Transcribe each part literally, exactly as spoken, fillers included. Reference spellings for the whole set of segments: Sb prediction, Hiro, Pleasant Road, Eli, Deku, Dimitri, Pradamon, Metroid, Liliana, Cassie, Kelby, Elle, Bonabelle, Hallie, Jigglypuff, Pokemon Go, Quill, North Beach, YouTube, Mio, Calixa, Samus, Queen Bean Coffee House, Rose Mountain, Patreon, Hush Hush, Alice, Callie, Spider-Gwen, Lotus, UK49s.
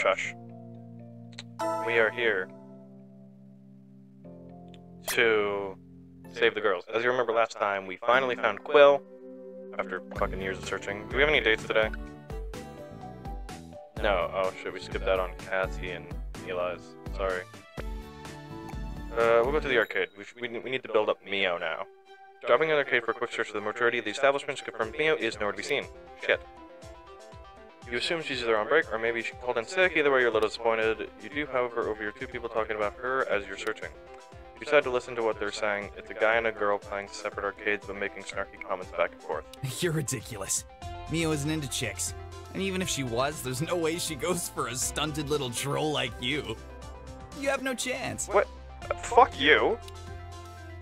Hush, hush. We are here to save the girls. As you remember last time, we finally found Quill after fucking years of searching. Do we have any dates today? No. Oh, should we skip that on Cassie and Eli's? Sorry. Uh, we'll go to the arcade. We, should, we, we need to build up Mio now. Dropping in the arcade for a quick search of the majority of the establishments confirmed Mio is nowhere to be seen. Shit. You assume she's either on break or maybe she called in sick. Either way, you're a little disappointed. You do, however, overhear two people talking about her as you're searching. You decide to listen to what they're saying. It's a guy and a girl playing separate arcades but making snarky comments back and forth. You're ridiculous. Mio isn't into chicks. And even if she was, there's no way she goes for a stunted little troll like you. You have no chance. What? Uh, fuck you.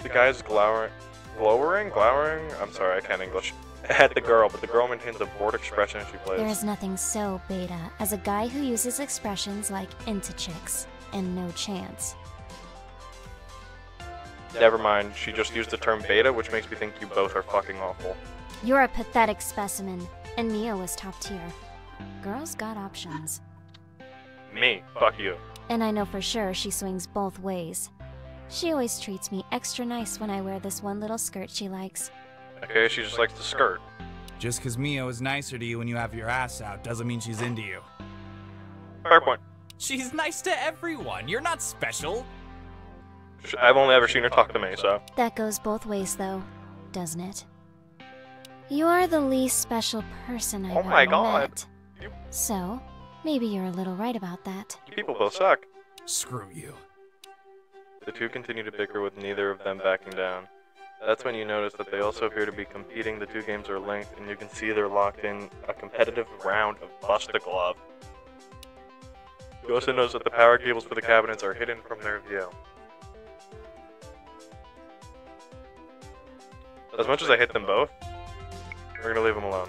The guy's glowering, glowering, glowering. I'm sorry, I can't English. At the girl, but the girl maintains a bored expression as she plays. There is nothing so beta as a guy who uses expressions like into chicks and no chance. Never mind. She just used the term beta, which makes me think you both are fucking awful. You're a pathetic specimen, and Mio was top tier. Girls got options. Me, fuck you. And I know for sure she swings both ways. She always treats me extra nice when I wear this one little skirt she likes. Okay, she just likes the skirt. Just because Mio is nicer to you when you have your ass out doesn't mean she's into you. Fair point. She's nice to everyone. You're not special. I've only ever seen her talk to me, so. That goes both ways, though, doesn't it? You are the least special person I've ever met. Oh my god. So, maybe you're a little right about that. People both suck. Screw you. The two continue to bicker with neither of them backing down. That's when you notice that they also appear to be competing. The two games are linked, and you can see they're locked in a competitive round of Bust a Glove. You also notice that the power cables for the cabinets are hidden from their view. As much as I hate them both, we're gonna leave them alone.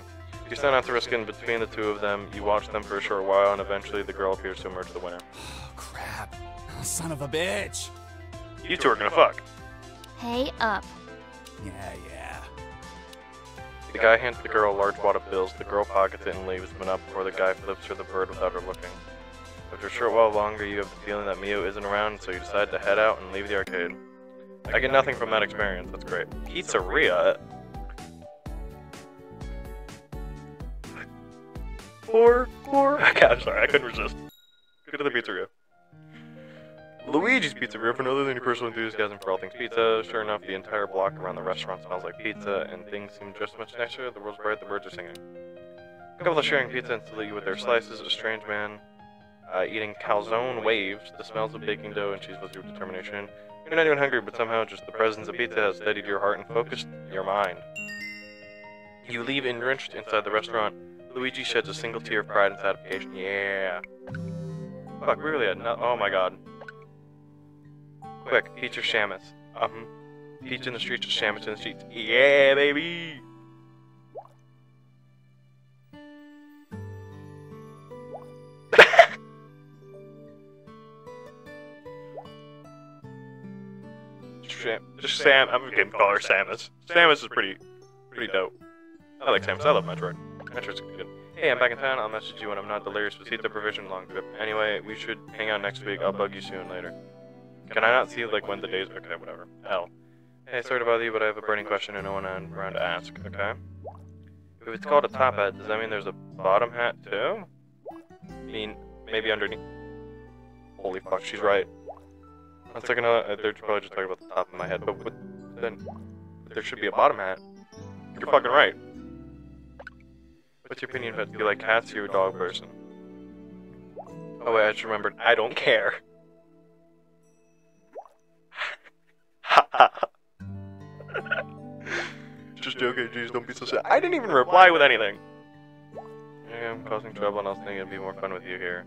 You stand out to risk in between the two of them, you watch them for a short while, and eventually the girl appears to emerge the winner. Oh, crap. Son of a bitch! You two are gonna fuck. Hey up. Yeah, yeah. The guy hands the girl a large wad of bills, the girl pockets it and leaves them up before the guy flips her the bird without her looking. After a short while longer, you have the feeling that Mio isn't around, so you decide to head out and leave the arcade. I get nothing from that experience, that's great. Pizzeria? Or, or... Okay, I'm sorry, I couldn't resist. Go to the pizzeria. Luigi's Pizzeria for another than your personal enthusiasm for all things pizza. Sure enough, the entire block around the restaurant smells like pizza, and things seem just much nicer. The world's bright, the birds are singing. A couple of sharing pizza and salute you with their slices. A strange man uh, eating calzone waves. The smells of baking dough and cheese with your determination. You're not even hungry, but somehow just the presence of pizza has steadied your heart and focused your mind. You leave enriched inside the restaurant. Luigi sheds a single tear of pride and satisfaction. Yeah. Fuck, we really had no- oh my god. Quick, Peach or Shamus. Um, Peach in the streets or Shamus in the streets. Yeah, baby! Sham just Sam, I'm gonna call her Samus. Samus is pretty, pretty dope. I like Samus, I love Metroid. Metroid's good. Hey, I'm back in town, I'll message you when I'm not delirious with the provision long trip. Anyway, we should hang out next week, I'll bug you soon later. Can I not see, like, when the day's... Okay, whatever. Hell. Hey, sorry to bother you, but I have a burning question and no one around to ask, okay? If it's called a top hat, does that mean there's a bottom hat, too? I mean, maybe underneath... Holy fuck, she's right. One second, uh, they're probably just talking about the top of my head, but what, then... There should be a bottom hat. You're fucking right. What's your opinion about, do you like cats or you're a dog person? Oh, wait, I just remembered. I don't care. Just joking, jeez, don't be so sad. I didn't even reply with anything. Yeah, I'm causing trouble and I was thinking it'd be more fun with you here.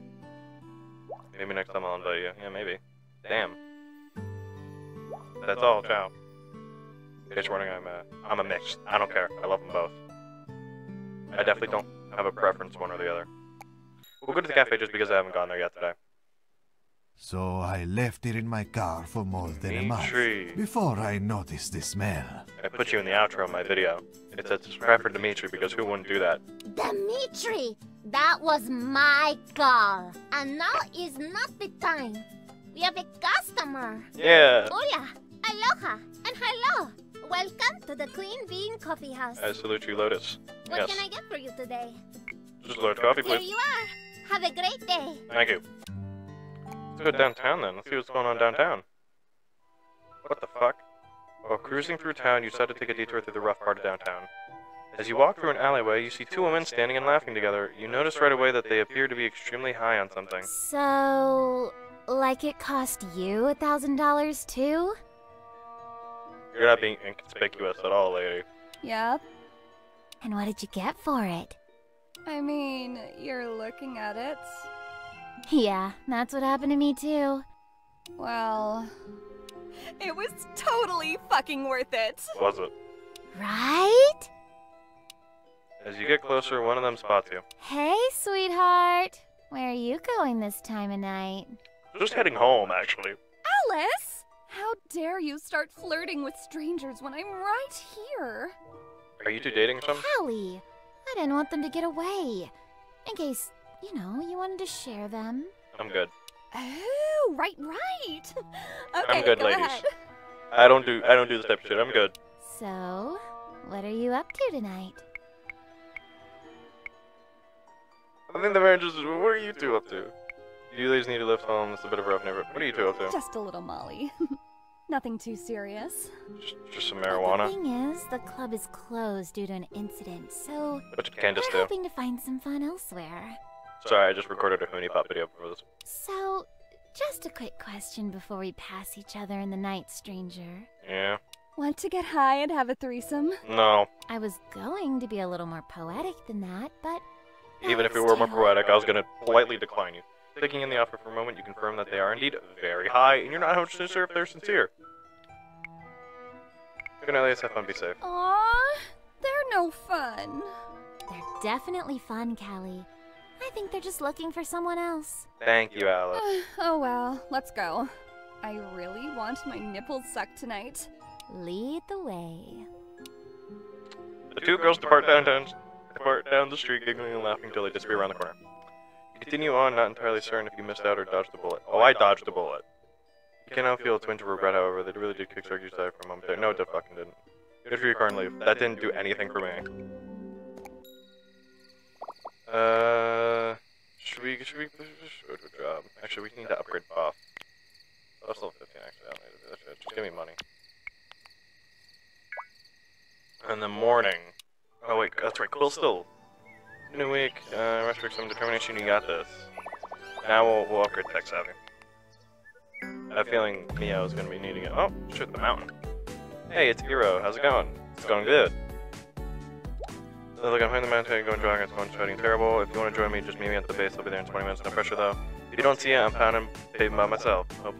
Maybe next time I'll invite you. Yeah, maybe. Damn. That's all, ciao. Bitch warning, I'm a, I'm a mix. I don't care. I love them both. I definitely don't have a preference one or the other. We'll go to the cafe just because I haven't gone there yet today. So I left it in my car for more than a month before I noticed the smell. I put you in the outro of my video. It says subscribe for Dimitri because who wouldn't do that? Dimitri! That was my car. And now is not the time. We have a customer. Yeah. Hola, aloha, and hello. Welcome to the Queen Bean Coffee House. I salute you, Lotus. What yes. can I get for you today? Just a large coffee, please. Here you are. Have a great day. Thank you. Let's go downtown then. Let's see what's going on downtown. What the fuck? While cruising through town, you decide to take a detour through the rough part of downtown. As you walk through an alleyway, you see two women standing and laughing together. You notice right away that they appear to be extremely high on something. So, like it cost you a thousand dollars too? You're not being inconspicuous at all, lady. Yep. And what did you get for it? I mean, you're looking at it. Yeah, that's what happened to me too. Well, it was totally fucking worth it. Was it? Right? As you get closer, one of them spots you. Hey, sweetheart. Where are you going this time of night? Just heading home, actually. Alice! How dare you start flirting with strangers when I'm right here? Are you two dating some? Hallie! I didn't want them to get away. In case... you know, you wanted to share them. I'm good. Oh, right, right. Okay, I'm good, go ladies. Ahead. I don't do I don't do this type of shit. I'm good. So, what are you up to tonight? I think the marriage is. What are you two up to? You ladies need to lift home. It's a bit of a rough neighborhood. What are you two up to? Just a little Molly. Nothing too serious. Just, just some marijuana. But the thing is, the club is closed due to an incident, so but you can just we're do. hoping to find some fun elsewhere. Sorry, I just recorded a Hoonie Pop video for this. So, just a quick question before we pass each other in the night, stranger. Yeah? Want to get high and have a threesome? No. I was going to be a little more poetic than that, but... Even if it were more poetic, I was going to politely decline you. Thinking in the offer for a moment, you confirm that they are indeed very high, and you're not one hundred percent sure if they're sincere. Good night, ladies. Have fun. Be safe. Aww, they're no fun. They're definitely fun, Callie. I think they're just looking for someone else. Thank you, Alice. Uh, oh well, let's go. I really want my nipples sucked tonight. Lead the way. The two girls depart downtown, depart down the street, giggling and laughing until they disappear around the corner. Continue on, not entirely certain if you missed out or dodged the bullet. Oh, I dodged the bullet. You can now feel a twinge of regret, however, that really did kickstart your side for a moment there. No, it fucking didn't. Good for your car and leave. That didn't do anything for me. Uh, should we, should we, should we job? Actually, we need to upgrade buff. That's level fifteen, actually, I don't need to do that shit. Just give me money. In the morning. Oh wait, that's right, Quill's still. New week, uh, restrict some determination, you got this. Now we'll, we'll upgrade tech savvy. I have a feeling Mio is gonna be needing it. Oh, shit, the mountain. Hey, it's Hiro, how's it going? It's going good. So look, I'm hiding the mountain, going jogging, it's going shouting terrible. If you want to join me, just meet me at the base, I'll be there in twenty minutes, no pressure though. If you don't see it, I'm pounding paving by myself. Hope,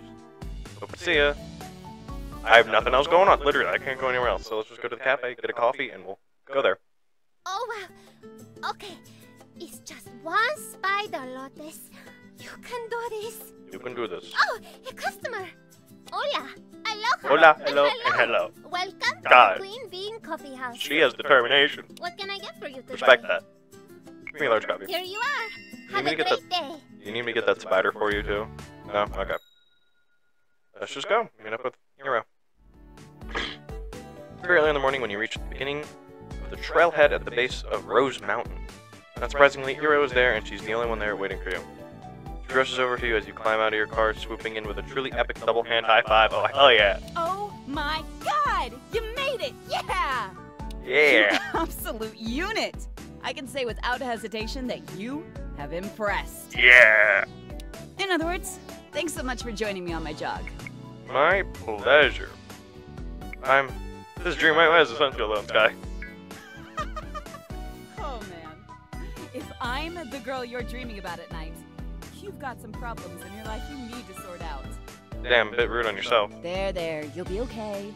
hope to see ya. I have nothing else going on, literally, I can't go anywhere else, so let's just go to the cafe, get a coffee, and we'll go there. Oh wow, okay, it's just one spider, Lotus. You can do this. You can do this. Oh, a customer. Hola, aloha, Hola, hello, and hello. And hello. Welcome God. to the Queen Bean Coffee House. She has determination. What can I get for you today? Respect that. Give me a large coffee. Here you are. Have you a great that, day. You need me to get that spider for you too? No? Okay. Let's just go. Meet up with Hiro. Very early in the morning when you reach the beginning of the trailhead at the base of Rose Mountain. Not surprisingly, Hiro is there and she's the only one there waiting for you. She rushes over to you as you climb out of your car, swooping in with a truly epic double hand high five. Oh, hell yeah. Oh my god! You made it! Yeah! Yeah! You absolute unit! I can say without hesitation that you have impressed. Yeah! In other words, thanks so much for joining me on my jog. My pleasure. I'm... This dream I might as well feel alone, guy. Oh man. If I'm the girl you're dreaming about at night, you've got some problems in your life you need to sort out. Damn, a bit rude on yourself. There, there, you'll be okay.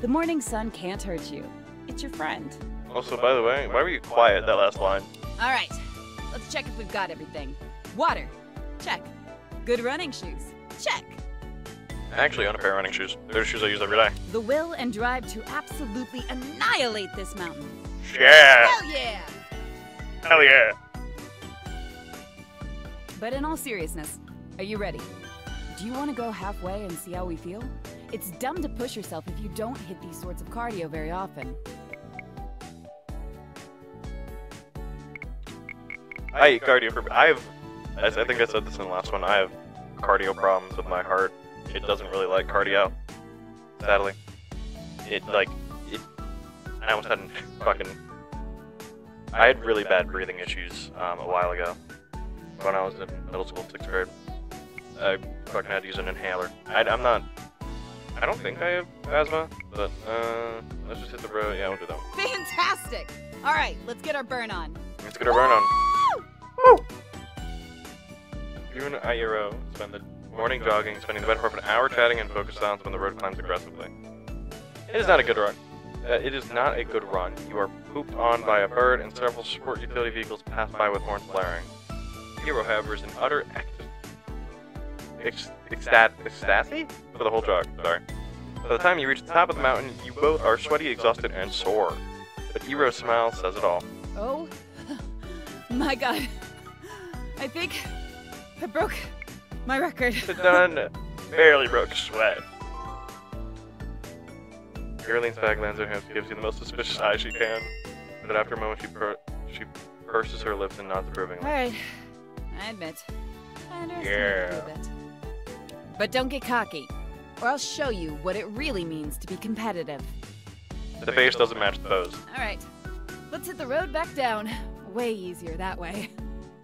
The morning sun can't hurt you. It's your friend. Also, by the way, why were you quiet that last line? Alright, let's check if we've got everything. Water, check. Good running shoes, Check. Actually, on a pair of running shoes. They're shoes I use every day. The will and drive to absolutely annihilate this mountain. Yeah! Hell yeah! Hell yeah! But in all seriousness, are you ready? Do you want to go halfway and see how we feel? It's dumb to push yourself if you don't hit these sorts of cardio very often. I eat cardio for, I have, I think I said this in the last one, I have cardio problems with my heart. It doesn't really like cardio, sadly. It, like, it, I almost had fucking, I had really bad breathing issues um, a while ago. When I was in middle school, sixth grade. I fucking had to use an inhaler. I, I'm not, I don't think I have asthma, but uh, let's just hit the road, yeah, we'll do that one. Fantastic! All right, let's get our burn on. Let's get our burn on. Woo! You and Hiro spend the morning jogging, spending the better part of an hour chatting and focused silence when the road climbs aggressively. It is not a good run. Uh, it is not a good run. You are pooped on by a bird and several sport utility vehicles pass by with horns blaring. Hiro, however, is in utter ecstasy for the whole jog, sorry. By the time you reach the top of the mountain, you both are sweaty, exhausted, and sore. But Hiro's smile says it all. Oh my god. I think I broke my record. Done. Barely broke sweat. Hiro leans back, lands her hands, gives you the most suspicious eye she can. But after a moment, she per she purses her lips and nods approvingly. Alright, I admit. I understand yeah. a little bit. But don't get cocky, or I'll show you what it really means to be competitive. The face doesn't match the pose. Alright, let's hit the road back down. Way easier that way.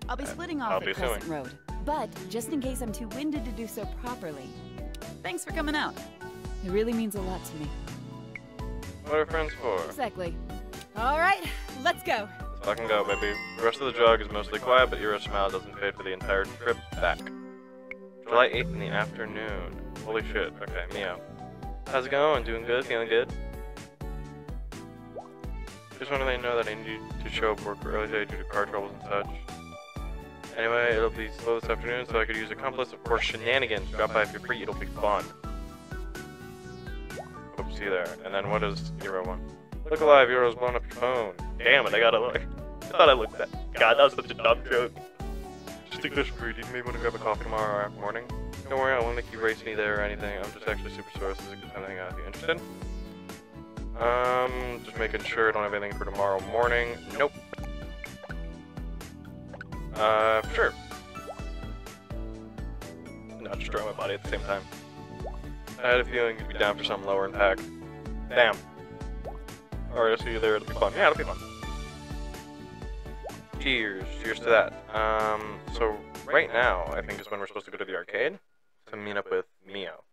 I'll be splitting off at Pleasant Road, but just in case I'm too winded to do so properly, thanks for coming out. It really means a lot to me. What are friends for? Exactly. All right, let's go. Let's fucking go, baby. The rest of the jog is mostly quiet, but Hiro's smile doesn't fade for the entire trip back. July eighth in the afternoon. Holy shit. Okay, Mio. How's it going? Doing good? Feeling good? Just wanted to let you know that I need to show up work early today due to car troubles and such. Anyway, it'll be slow this afternoon, so I could use accomplice for shenanigans. Drop by if you're free, it'll be fun. Oopsie there. And then what does Hiro want? Look alive, Hiro's blown up your phone. Damn it, I gotta look. I thought I looked at that. God, that was such a dumb joke. Just take this for you. Do you maybe want to grab a coffee tomorrow morning? Don't worry, I won't make you race me there or anything. I'm just actually super sore, so this is a good time to hang out if you're interested. Um, just making sure I don't have anything for tomorrow morning. Nope. Uh, sure. Not destroy my body at the same time. I had a feeling you'd be down for something lower impact. Damn. Alright, I'll see you there. It'll be fun. Yeah, it'll be fun. Cheers. Cheers to that. Um, so right now, I think is when we're supposed to go to the arcade to meet up with Mio.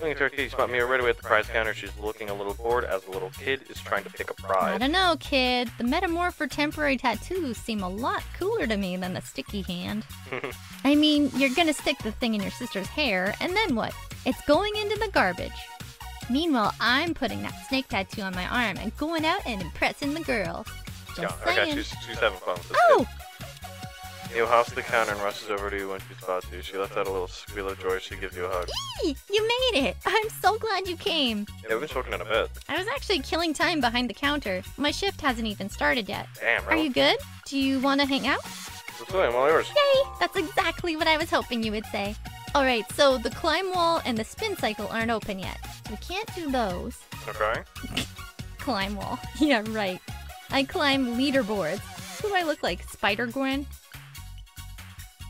Going to arcade, you spot Mio right away at the prize counter. She's looking a little bored as the little kid is trying to pick a prize. I don't know, kid. The metamorph or temporary tattoos seem a lot cooler to me than the sticky hand. I mean, you're gonna stick the thing in your sister's hair, and then what? It's going into the garbage. Meanwhile, I'm putting that snake tattoo on my arm and going out and impressing the girls. Just yeah, saying. Okay, she's, she's having fun with this oh! Kid. Mio hops the counter and rushes over to you when she spots you. She lets out a little squeal of joy. She gives you a hug. Eee! You made it! I'm so glad you came. Yeah, we've been talking in a bit. I was actually killing time behind the counter. My shift hasn't even started yet. Damn, bro. Are you good? Do you want to hang out? Absolutely, I'm all yours. Yay! That's exactly what I was hoping you would say. Alright, so the climb wall and the spin cycle aren't open yet. We can't do those. Okay. Climb wall. Yeah, right. I climb leaderboards. Who do I look like? Spider-Gwen?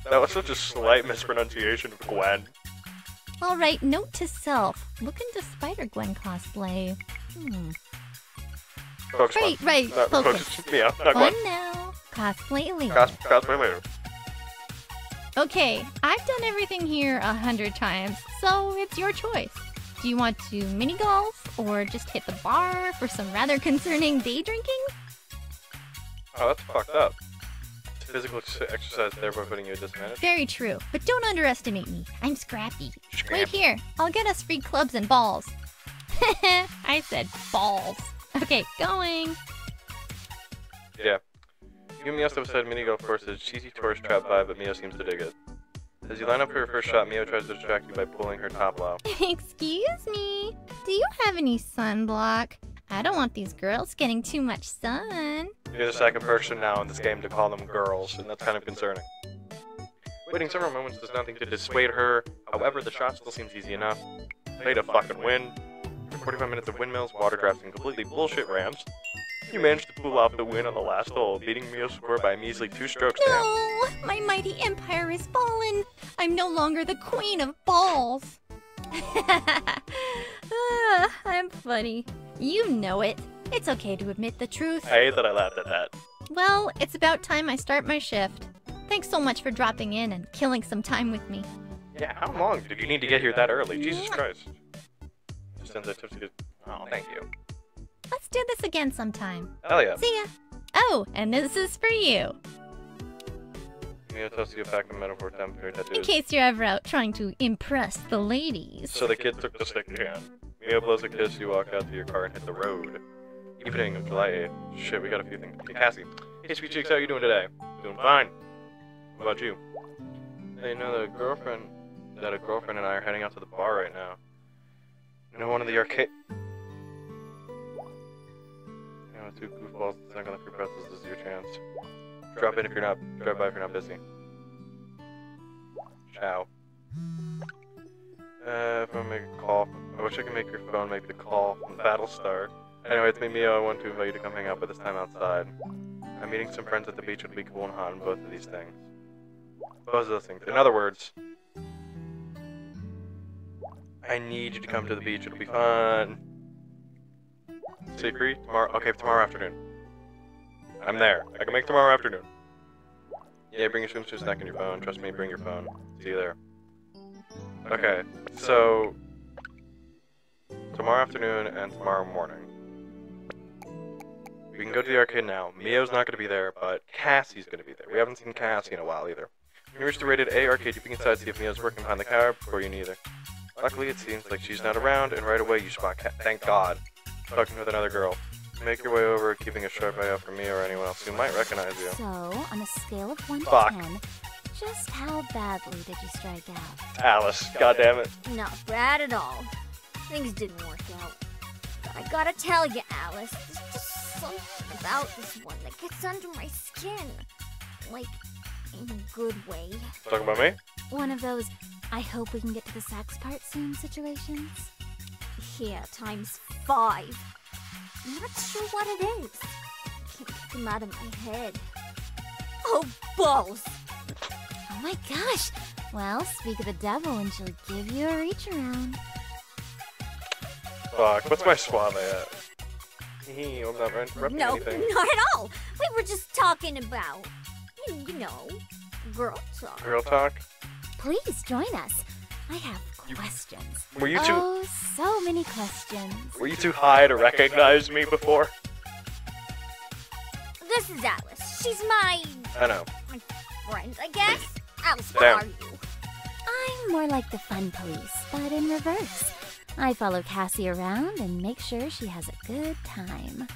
That was such a slight mispronunciation of Gwen. Alright, note to self. Look into Spider-Gwen cosplay. Hmm. Focus right, on. right, not, focus. focus. Yeah, not Gwen. now. Cosplay later. Cos cosplay later. Okay, I've done everything here a hundred times, so it's your choice. Do you want to mini-golf, or just hit the bar for some rather concerning day drinking? Oh, that's fucked up. Physical exercise, therefore putting you at disadvantage. Very true, but don't underestimate me. I'm scrappy. Scram. Wait here, I'll get us free clubs and balls. I said balls. Okay, going. Yeah. You and Mio also said mini golf course is a cheesy tourist trap vibe, but Mio seems to dig it. As you line up for your first shot, Mio tries to distract you by pulling her top off. Excuse me, do you have any sunblock? I don't want these girls getting too much sun. You're the second person now in this game to call them girls, and that's kind of concerning. Waiting several moments does nothing to dissuade her, however the shot still seems easy enough. Play to fucking win. After forty-five minutes of windmills, water drafts, and completely bullshit ramps, you managed to pull off the win on the last hole, beating Mio's score by a measly two strokes down. No! My mighty empire is fallen! I'm no longer the queen of balls! ah, I'm funny. You know it. It's okay to admit the truth. I hate that I laughed at that. Well, it's about time I start my shift. Thanks so much for dropping in and killing some time with me. Yeah, how long did you need to get here that early? Jesus Christ. Just sends a tipsy to... Oh, thank you. Let's do this again sometime. Hell yeah. See ya. Oh, and this is for you. In case you're ever out trying to impress the ladies. So the kid took the stick in your hand. Mio blows a kiss, you walk out to your car and hit the road. Evening of July eighth. Shit, we got a few things. Hey, Cassie. Hey, sweet cheeks, how are you doing today? Doing fine. What about you? Hey, you know, the girlfriend... that a girlfriend and I are heading out to the bar right now. You know, one of the arcade... You know, two goofballs, it's not gonna free presses, this is your chance. Drop in if you're not... Drive by if you're not busy. Ciao. Uh, if I make a call... I wish I could make your phone make the call from Battlestar. Anyway, it's me, Mio. I want to invite you to come hang out, but this time outside. I'm meeting some friends at the beach. It'll be cool and hot on both of these things. Both of those things. In other words... I need you to come to the beach. It'll be fun. Stay free? Tomorrow? Okay, tomorrow afternoon. I'm there. I can make tomorrow afternoon. Yeah, bring your swimsuit snack and your phone. Trust me, bring your phone. See you there. Okay, so... tomorrow afternoon and tomorrow morning. We can go to the arcade now. Mio's not going to be there, but Cassie's going to be there. We haven't seen Cassie in a while either. When you reach the rated A arcade, you peek inside to see if Mio's working behind the counter before you need her. Luckily, it seems like she's not around, and right away you spot Cassie. Thank God. Talking with another girl. Make your way over, keeping a sharp eye out for Mio or anyone else who might recognize you. So, on a scale of one Fuck. to ten, just how badly did you strike out? Alice, goddammit. Not bad at all. Things didn't work out. But I gotta tell you, Alice, there's just something about this one that gets under my skin. Like, in a good way. Talking about me? One of those, I hope we can get to the sax part soon situations. Yeah, times five. I'm not sure what it is. I can't get them out of my head. Oh, balls! Oh my gosh! Well, speak of the devil and she'll give you a reach around. Fuck, what's my suave at? Hee, I'm not interrupting no, anything. No, not at all! We were just talking about, you, you know, girl talk. Girl talk? Please join us. I have questions. Were you too... Oh, so many questions. Were you too high to recognize me before? This is Alice. She's my... I know. My friend, I guess? Alice, what Damn. are you? I'm more like the fun police, but in reverse. I follow Cassie around and make sure she has a good time.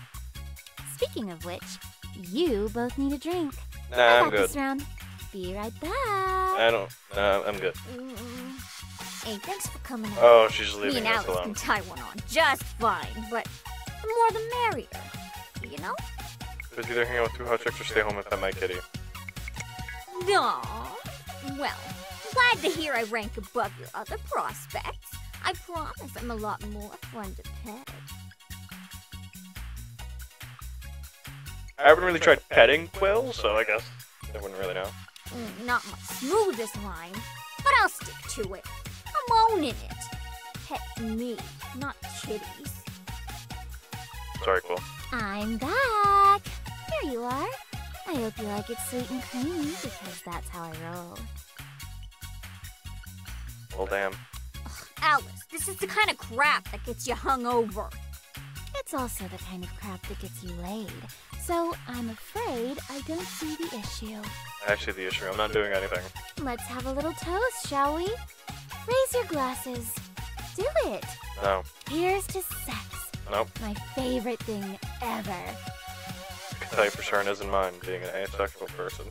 Speaking of which, you both need a drink. Nah, I got I'm good. This round. Be right back. I don't... Nah, I'm good. Mm-mm. Hey, thanks for coming. Oh, she's leaving. Me and Alice alone. Can tie one on just fine, but the more the merrier, you know? Just either hang out with two hot chicks or stay home with that my kitty. No. Well, glad to hear I rank above your other prospects. I promise I'm a lot more fun to pet. I haven't really tried petting Quill, so I guess I wouldn't really know. Mm, not my smoothest line, but I'll stick to it. I'm owning it. Pet me, not kitties. Sorry, Quill. I'm back. Here you are. I hope you like it sweet and creamy, because that's how I roll. Well, damn. Alice, this is the kind of crap that gets you hung over. It's also the kind of crap that gets you laid. So, I'm afraid I don't see the issue. Actually, the issue. I'm not doing anything. Let's have a little toast, shall we? Raise your glasses. Do it. No. Here's to sex. Nope. My favorite thing ever. I can tell you for sure it isn't mine, being an asexual person.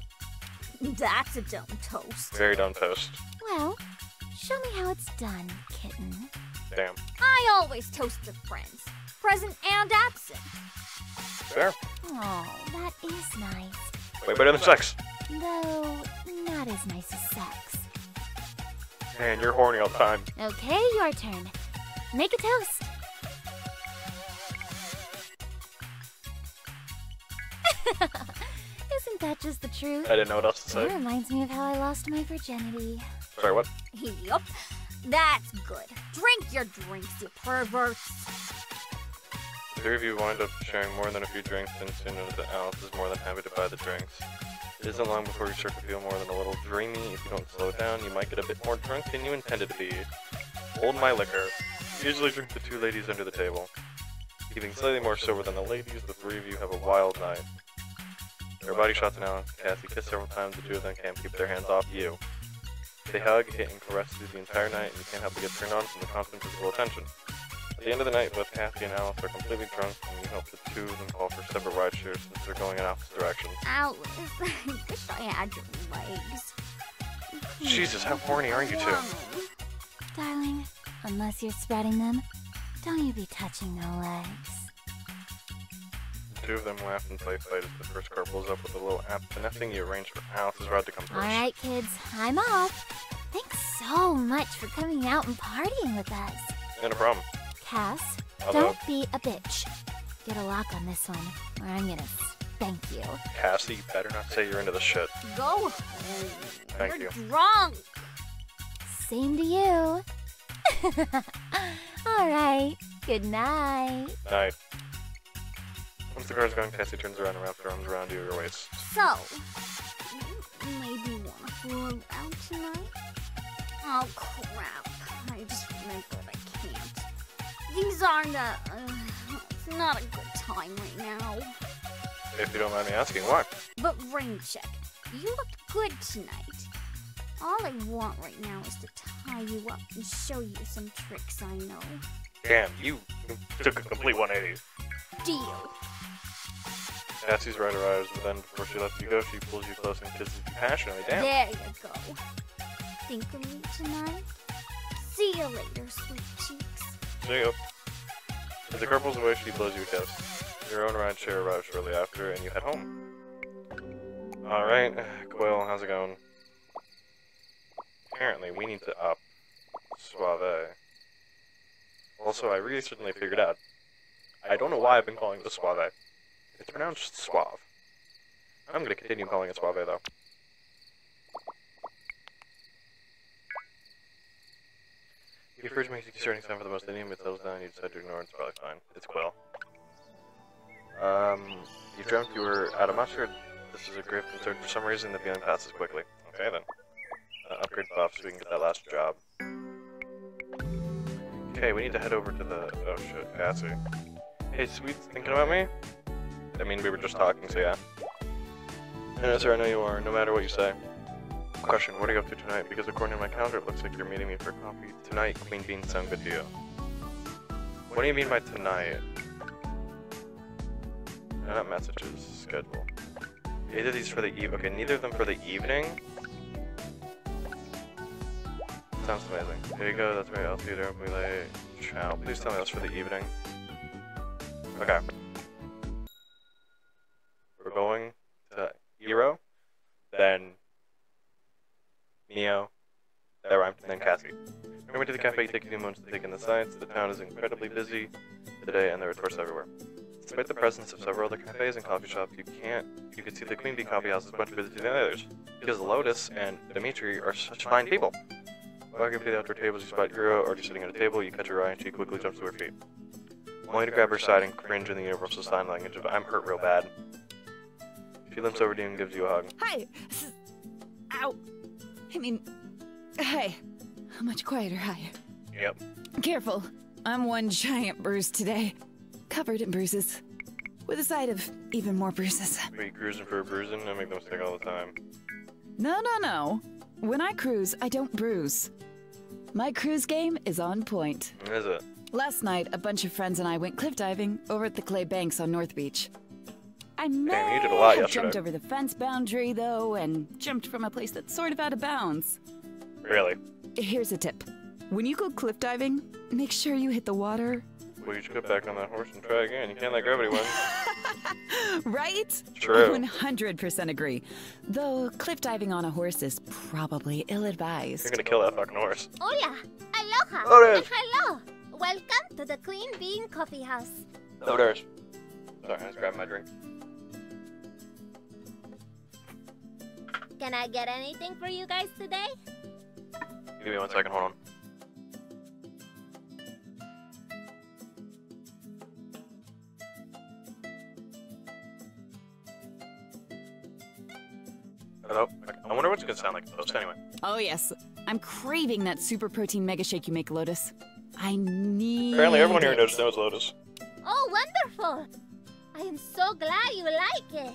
That's a dumb toast. Very dumb toast. Well, show me how it's done, kitten. Damn. I always toast to friends, present and absent. Fair. Oh, that is nice. Way better than sex. Though, not as nice as sex. Man, you're horny all the time. Okay, your turn. Make a toast. Isn't that just the truth? I didn't know what else to say. It reminds me of how I lost my virginity. Sorry, what? Yup. That's good. Drink your drinks, you perverts. If either of you wind up sharing more than a few drinks, then soon as the Alice is more than happy to buy the drinks. It isn't long before you start to feel more than a little dreamy. If you don't slow down, you might get a bit more drunk than you intended to be. Hold my liquor. Usually drink the two ladies under the table. Keeping slightly more sober than the ladies, the three of you have a wild night. Their body shots and Alice and Cassie kiss several times, the two of them can't keep their hands off you. They hug, hit, and caress through the entire night, and you can't help but get turned on from the constant physical attention. At the end of the night, both Cassie and Alice are completely drunk, and you help the two of them call for separate ride shares since they're going in opposite directions. Alice, I wish I had your legs. Jesus, how horny are you two? Darling, unless you're spreading them, don't you be touching no legs. The two of them laugh and play fight as the first car pulls up with a little app finessing you arranged for Alice's ride to come first. Alright kids, I'm off. Thanks so much for coming out and partying with us. No problem. Cass, Although, don't be a bitch. Get a lock on this one, or I'm gonna spank you. Cassie, you better not say you're into the shit. Go home. Thank you're you. Drunk. Same to you. Alright, good night. Night. Once the car's gone, Cassie turns around and wraps her arms around you or your waist. So, you maybe wanna vlog out tonight? Oh crap, I just remembered I can't. Things aren't a, uh, it's not a good time right now. If you don't mind me asking, why? But rain check, you looked good tonight. All I want right now is to tie you up and show you some tricks I know. Damn, you took a complete one eighty. Deal. Cassie's ride arrives, but then before she lets you go, she pulls you close and kisses you passionately. Damn. There you go. Think of me tonight? See you later, sweet cheeks. There you go. As the car pulls away, she blows you a kiss. Your own ride share arrives shortly after, and you head home. Alright, Quill, how's it going? Apparently, we need to up Suave. Also, I recently figured out. I don't know why I've been calling this Suave. It's pronounced Suave. I'm going to continue calling it Suave, though. Your fridge makes a concerning sound for the most idiom. It settles down and you decide to ignore it. It's probably fine. It's Quill. Um, you dreamt you were out of mustard. This is a grave concern. For some reason, the feeling passes quickly. Okay, then. Uh, upgrade buff so we can get that last job. Okay, we need to head over to the... Oh, shit. Cassie. Hey, Sweet's thinking about me? I mean, we were just talking, so yeah. No, sir, I know you are, no matter what you say. Question, what are you up to tonight? Because according to my calendar, it looks like you're meeting me for coffee. Tonight, Queen Bean sound good to you. What do you mean by tonight? No, not messages, schedule. Either of these for the eve. Okay, neither of them for the evening? Sounds amazing. There you go, that's right, I'll see you there. We lay. Ciao. Please tell me that's for the evening. Okay. We're going to Hiro, then Mio, that rhymed, and then Cassie. When we went to the cafe, you take a few moments to take in the sights. The town is incredibly busy today, and there are tourists everywhere. Despite the presence of several other cafes and coffee shops, you can't, you can see the Queen Bean Coffee House is much busier than the others, because Lotus and Dimitri are such fine people. Walking through the outdoor tables, you spot Hiro already sitting at a table. You catch her eye, and she quickly jumps to her feet. Only to grab her side and cringe in the universal sign language of "I'm hurt real bad." She limps over to you and gives you a hug. Hi! Ow! I mean, hey, how much quieter, hi. Yep. Careful, I'm one giant bruise today, covered in bruises, with a side of even more bruises. Wait, cruising for a bruising? I make the mistake all the time. No, no, no. When I cruise, I don't bruise. My cruise game is on point. Is it? Last night, a bunch of friends and I went cliff diving over at the clay banks on North Beach. I may Damn, a lot have jumped over the fence boundary, though, and jumped from a place that's sort of out of bounds. Really? Here's a tip. When you go cliff diving, make sure you hit the water. Well, you should get back on that horse and try again. You can't let gravity win. Right? True. one hundred percent agree. Though, cliff diving on a horse is probably ill-advised. You're gonna kill that fucking horse. Hola! Aloha! Hola. Hello! Welcome to the Queen Bean Coffee House. No, there's. Sorry, I was grabbing my drink. Can I get anything for you guys today? Give me one second, hold on. Hello? I wonder what's gonna sound like toast anyway. Oh yes. I'm craving that super protein mega shake you make, Lotus. I need Apparently everyone here knows knows Lotus. Oh, wonderful! I am so glad you like it.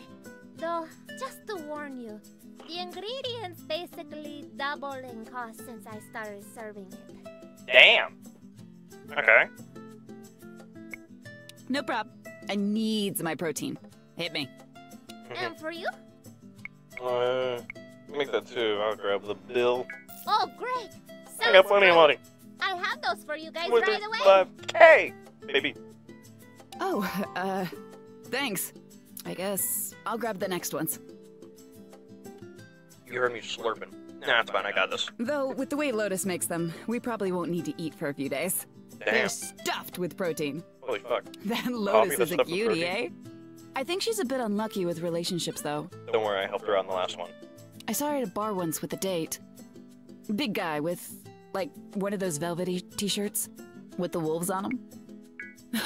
Though, just to warn you, the ingredients basically doubled in cost since I started serving it. Damn! Okay. No prob. I needs my protein. Hit me. And for you? Uh, make that too. I'll grab the bill. Oh, great! Sounds I got plenty great. of money. I'll have those for you guys With right away. Five. Hey! Baby. Oh, uh, thanks. I guess I'll grab the next ones. You heard me slurping. Nah, it's fine, I got this. Though, with the way Lotus makes them, we probably won't need to eat for a few days. Damn. They're stuffed with protein. Holy fuck. That Lotus is a cutie, eh? I think she's a bit unlucky with relationships, though. Don't worry, I helped her out on the last one. I saw her at a bar once with a date. Big guy with, like, one of those velvety t-shirts with the wolves on them.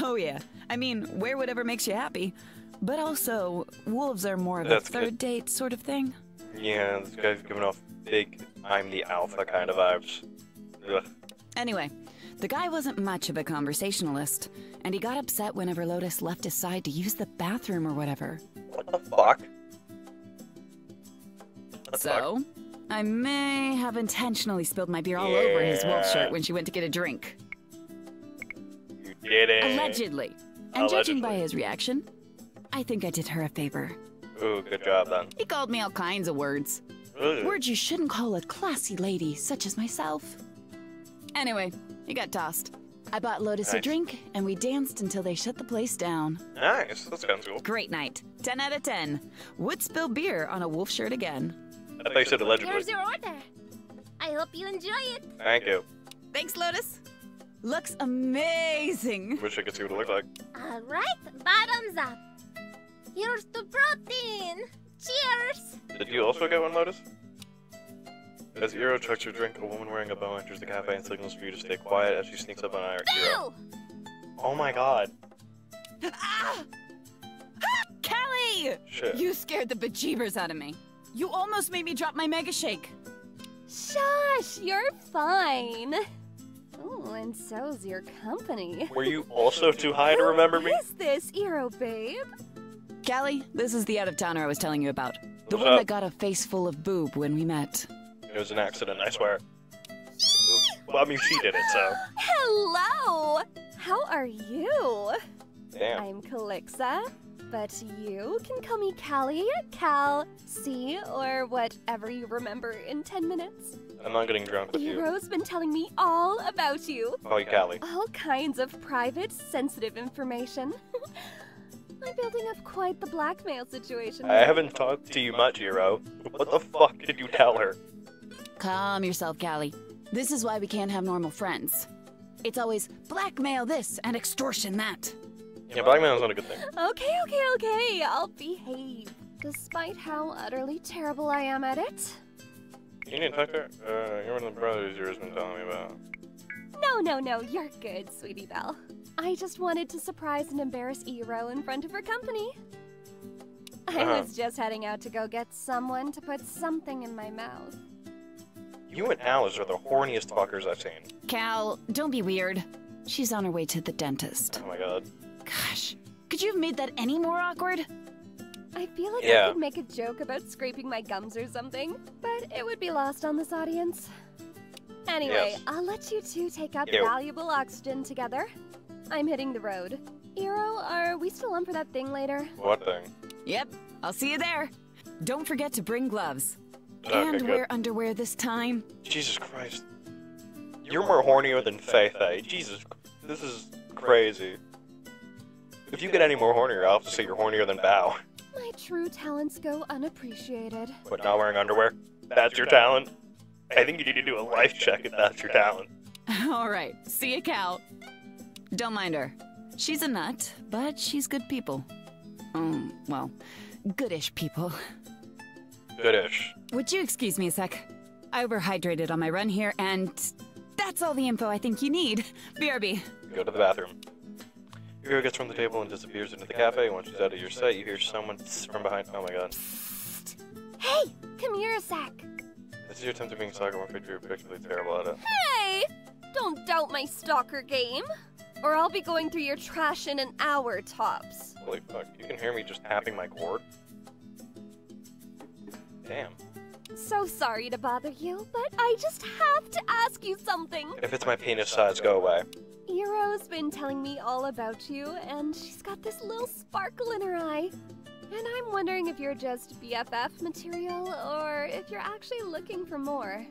Oh, yeah. I mean, wear whatever makes you happy. But also, wolves are more of that's a third good. date sort of thing. Yeah, this guy's giving off big, I'm the alpha kind of vibes. Ugh. Anyway, the guy wasn't much of a conversationalist, and he got upset whenever Lotus left his side to use the bathroom or whatever. What the fuck? The so, fuck? I may have intentionally spilled my beer all yeah. over his wolf shirt when she went to get a drink. You did it. Allegedly. And Allegedly. judging by his reaction, I think I did her a favor. Ooh, good job, then. He called me all kinds of words. Ooh. Words you shouldn't call a classy lady such as myself. Anyway, he got tossed. I bought Lotus nice. a drink, and we danced until they shut the place down. Nice, that sounds cool. Great night. ten out of ten. Would spill beer on a wolf shirt again. I thought you said allegedly. Here's your order. I hope you enjoy it. Thank you. Thanks, Lotus. Looks amazing. Wish I could see what it looked like. All right, bottoms up. Here's the protein! Cheers! Did you also get one, Lotus? As Hiro chucks her drink, a woman wearing a bow enters the cafe and signals for you to stay quiet as she sneaks up on Hiro. Oh my god. Ah! Ah! Callie! Shit. You scared the bejeebers out of me. You almost made me drop my mega shake. Shush, you're fine. Oh, and so's your company. Were you also too high to remember me? Who is this, Hiro, babe? Callie, this is the out-of-towner I was telling you about. The What's one up? that got a face full of boob when we met. It was an accident, I swear. Well, I mean, she did it, so... Hello! How are you? Damn. I'm Calixa, but you can call me Callie, Cal, C, or whatever you remember in ten minutes. I'm not getting drunk with you. Hiro's been telling me all about you. Oh, Callie. All kinds of private, sensitive information. I'm building up quite the blackmail situation. I haven't talked to you much, Hiro. What the fuck did you tell her? Calm yourself, Callie. This is why we can't have normal friends. It's always blackmail this and extortion that. Yeah, blackmail's not a good thing. Okay, okay, okay. I'll behave. Despite how utterly terrible I am at it. You need to talk to her? Uh, you're one of the brothers Hiro's been telling me about. No, no, no. You're good, sweetie belle. I just wanted to surprise and embarrass Hiro in front of her company. I uh-huh. was just heading out to go get someone to put something in my mouth. You and Alice are the horniest fuckers I've seen. Cal, don't be weird. She's on her way to the dentist. Oh my god. Gosh, could you have made that any more awkward? I feel like yeah. I could make a joke about scraping my gums or something, but it would be lost on this audience. Anyway, yes. I'll let you two take up Ew. valuable oxygen together. I'm hitting the road. Hiro, are we still on for that thing later? What thing? Yep, I'll see you there. Don't forget to bring gloves. Okay, and good. Wear underwear this time. Jesus Christ. You're more hornier than Faye Faye. Jesus, this is crazy. If you get any more hornier, I'll have to say you're hornier than Bao. My true talents go unappreciated. But not wearing underwear? That's your talent? I think you need to do a life check if that's your talent. Alright, see ya, Cal. Don't mind her. She's a nut, but she's good people. Um, well, goodish people. Goodish. Would you excuse me a sec? I overhydrated on my run here, and that's all the info I think you need. B R B. Go to the bathroom. Hiro gets from the table and disappears into the cafe. Once she's out of your sight, you hear someone from behind. Oh my god. Hey, come here a sec. This is your attempt at being soccer one, but you're particularly terrible at it. Hey! Don't doubt my stalker game, or I'll be going through your trash in an hour tops. Holy fuck, you can hear me just tapping my gourd? Damn. So sorry to bother you, but I just have to ask you something. If it's my penis size, go away. Hiro's been telling me all about you, and she's got this little sparkle in her eye. And I'm wondering if you're just B F F material, or if you're actually looking for more.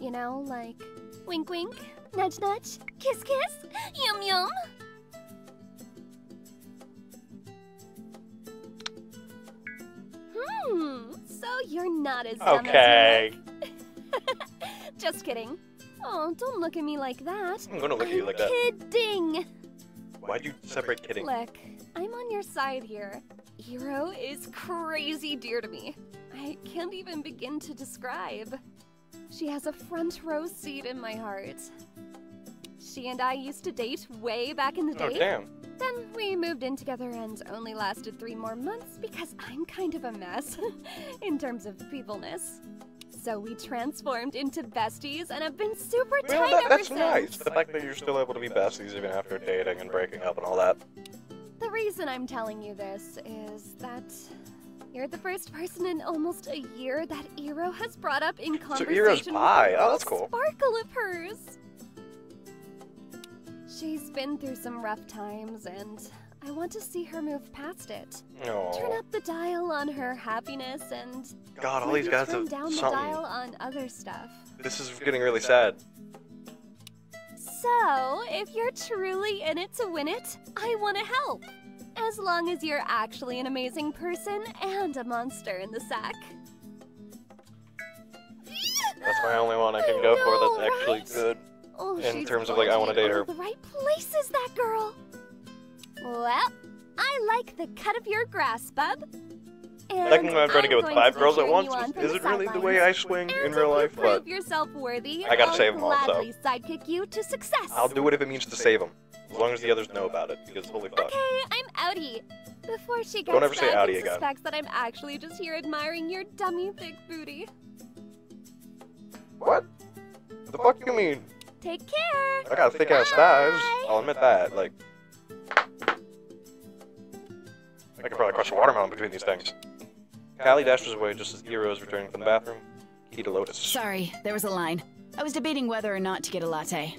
You know, like, wink wink, nudge nudge, kiss kiss, yum yum. Hmm, so you're not as dumb okay. as you look. Just kidding. Oh, don't look at me like that. I'm gonna look I'm at you like kidding. that. Kidding. Why'd you separate kidding? Look, I'm on your side here. Hiro is crazy dear to me. I can't even begin to describe. She has a front row seat in my heart. She and I used to date way back in the day. Oh, damn. Then we moved in together and only lasted three more months because I'm kind of a mess in terms of peopleness. So we transformed into besties and have been super tight well, that, ever that's since. That's nice. The fact that you're still able to be besties even after dating and breaking up and all that. The reason I'm telling you this is that you're the first person in almost a year that Hiro has brought up in conversation. So Iro's bi. Oh, that's cool. Sparkle of hers. She's been through some rough times, and I want to see her move past it. Aww. Turn up the dial on her happiness, and God, all these guys turn have down something. the dial on other stuff. This is getting really sad. So, if you're truly in it to win it, I want to help. As long as you're actually an amazing person and a monster in the sack. That's my only one I can I go know, for that's actually right? good. Oh, in terms of like, I want to date her. The right places, that girl. Well, I like the cut of your grass, bub. Technically, I'm trying to get with five girls at once. Is it really the way I swing in real life? But I gotta save them all, so sidekick you to success. I'll do it if it means to save them, as long as the others know about it. Because holy fuck. Okay, I'm outie. Before she gets back and suspects that I'm actually just here admiring your dummy thick booty. What? What the fuck you mean? Take care. I got thick ass thighs. I'll admit that. Like. I could probably crush a watermelon between these things. Callie dashes away just as Hiro is returning from the bathroom. Key to Lotus. Sorry, there was a line. I was debating whether or not to get a latte.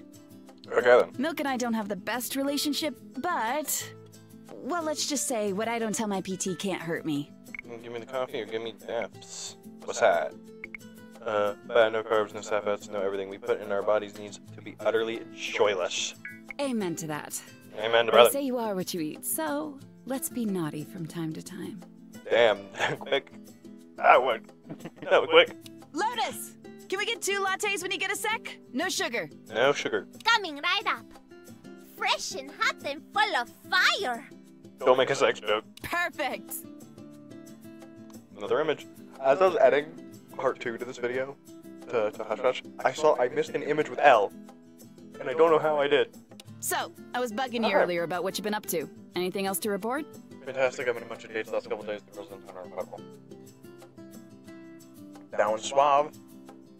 Okay then. Milk and I don't have the best relationship, but... Well, let's just say what I don't tell my P T can't hurt me. Give me the coffee or give me naps. What's that? Uh, but no carbs, no side fats, no everything we put in our bodies needs to be utterly joyless. Amen to that. Amen, brother. They say you are what you eat, so... Let's be naughty from time to time. Damn, quick. That one. That was quick. Lotus! Can we get two lattes when you get a sec? No sugar. No sugar. Coming right up. Fresh and hot and full of fire. Don't make a sex joke. Perfect. Another image. As I was adding part two to this video, to, to Hush Hush, I saw I missed an image with Elle. And I don't know how I did. So, I was bugging you earlier about what you've been up to. Anything else to report? Fantastic, I've been on a bunch of dates the last couple days. The girls in town are incredible. That one's suave.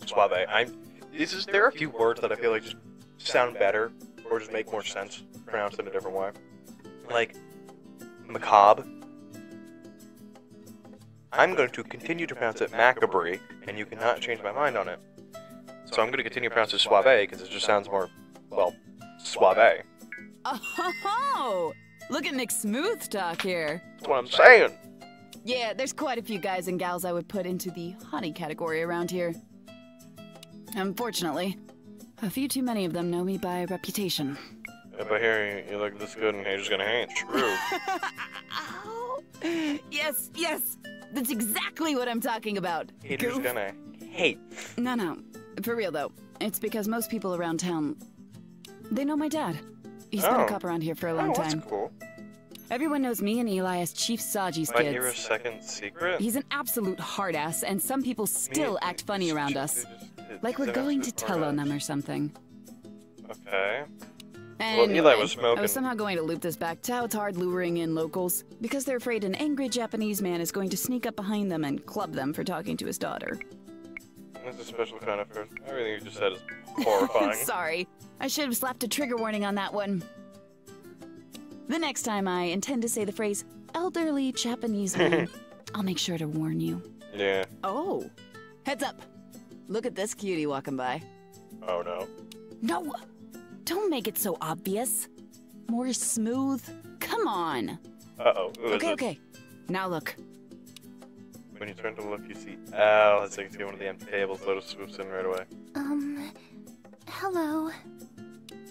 Suave. I'm... Is, is there a few words that I feel like just sound better, or just make more sense, pronounced in a different way? Like, macabre. I'm going to continue to pronounce it macabre, and you cannot change my mind on it. So I'm going to continue to pronounce it suave, because it just sounds more, well, suave. Oh! Look at Nick's smooth talk here. That's what I'm saying. Yeah, there's quite a few guys and gals I would put into the honey category around here. Unfortunately, a few too many of them know me by reputation. Yeah, but here, you look this good and you're just gonna hang it. True. Yes, yes. That's exactly what I'm talking about. Haters Goof. Gonna hate. No, no. For real, though. It's because most people around town, they know my dad. He's oh. been a cop around here for a long oh, that's time. Cool. Everyone knows me and Eli as Chief Saji's kids. My hero's second secret? He's an absolute hard-ass, and some people still me, act funny it's, around it's, us. It's, like we're going to tell on them or something. Okay. And well, Eli was smoking. I was somehow going to loop this back to how it's hard luring in locals, because they're afraid an angry Japanese man is going to sneak up behind them and club them for talking to his daughter. That's a special kind of person. Everything you just said is horrifying. Sorry. I should have slapped a trigger warning on that one. The next time I intend to say the phrase, elderly Japanese man, I'll make sure to warn you. Yeah. Oh. Heads up. Look at this cutie walking by. Oh, no. No. Don't make it so obvious. More smooth. Come on. Uh-oh. Okay, okay. Now look. When you turn to look, you see Elle. Let's take it to one of the empty tables. Lotus swoops in right away. Um, hello.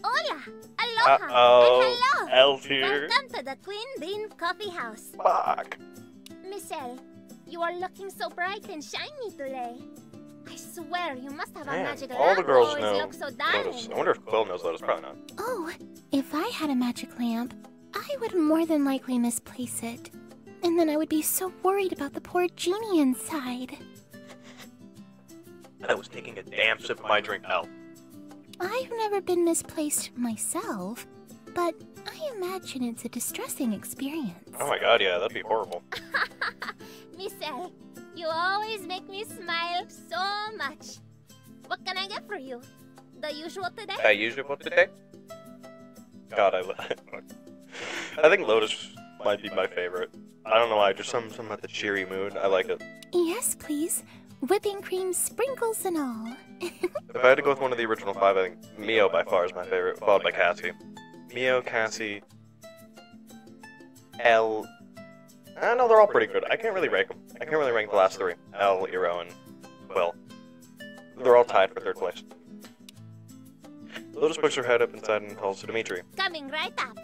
Hola. Aloha. Uh-oh. Hello. Elle's here. Welcome to the Queen Bean Coffee House. Fuck. Miss Elle, you are looking so bright and shiny today. I swear, you must have Man, a magic lamp. All the girls know so Lotus. I wonder if Quill knows Lotus. Probably not. Oh, if I had a magic lamp, I would more than likely misplace it. And then I would be so worried about the poor genie inside. I was taking a damn sip of my drink, Elle. I've never been misplaced myself, but I imagine it's a distressing experience. Oh my god, yeah, that'd be horrible. Miss Elle, you always make me smile so much. What can I get for you? The usual today? The usual today? God, I love it. I think Lotus might be my favorite. I don't know why, just something some about the cheery mood. I like it. Yes, please. Whipping cream, sprinkles, and all. If I had to go with one of the original five, I think Mio by far is my favorite, followed by Cassie. Mio, Cassie, Elle. I don't know, they're all pretty good. I can't really rank them. I can't really rank the last three. Elle, Hiro, and Quill. They're all tied for third place. Lotus puts her head up inside and calls to Dimitri. Coming right up.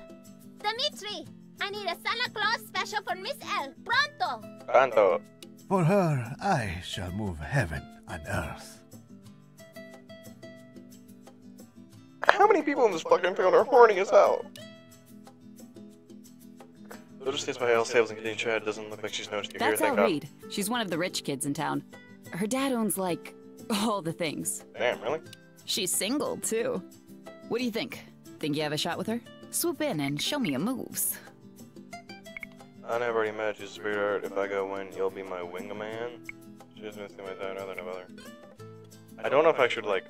Dimitri! I need a Santa Claus special for Miss Elle. Pronto! Pronto. For her, I shall move heaven and earth. How many people in this fucking field are horny as hell? Lotus stays by Elle's tables and continues her head. doesn't look like she's noticed you here, thank God. That's Elle Reed. She's one of the rich kids in town. Her dad owns, like, all the things. Damn, really? She's single, too. What do you think? Think you have a shot with her? Swoop in and show me your moves. I never already met you, sweetheart. If I go in, you'll be my wingman. She doesn't seem like that other than other. I don't know if I should, like,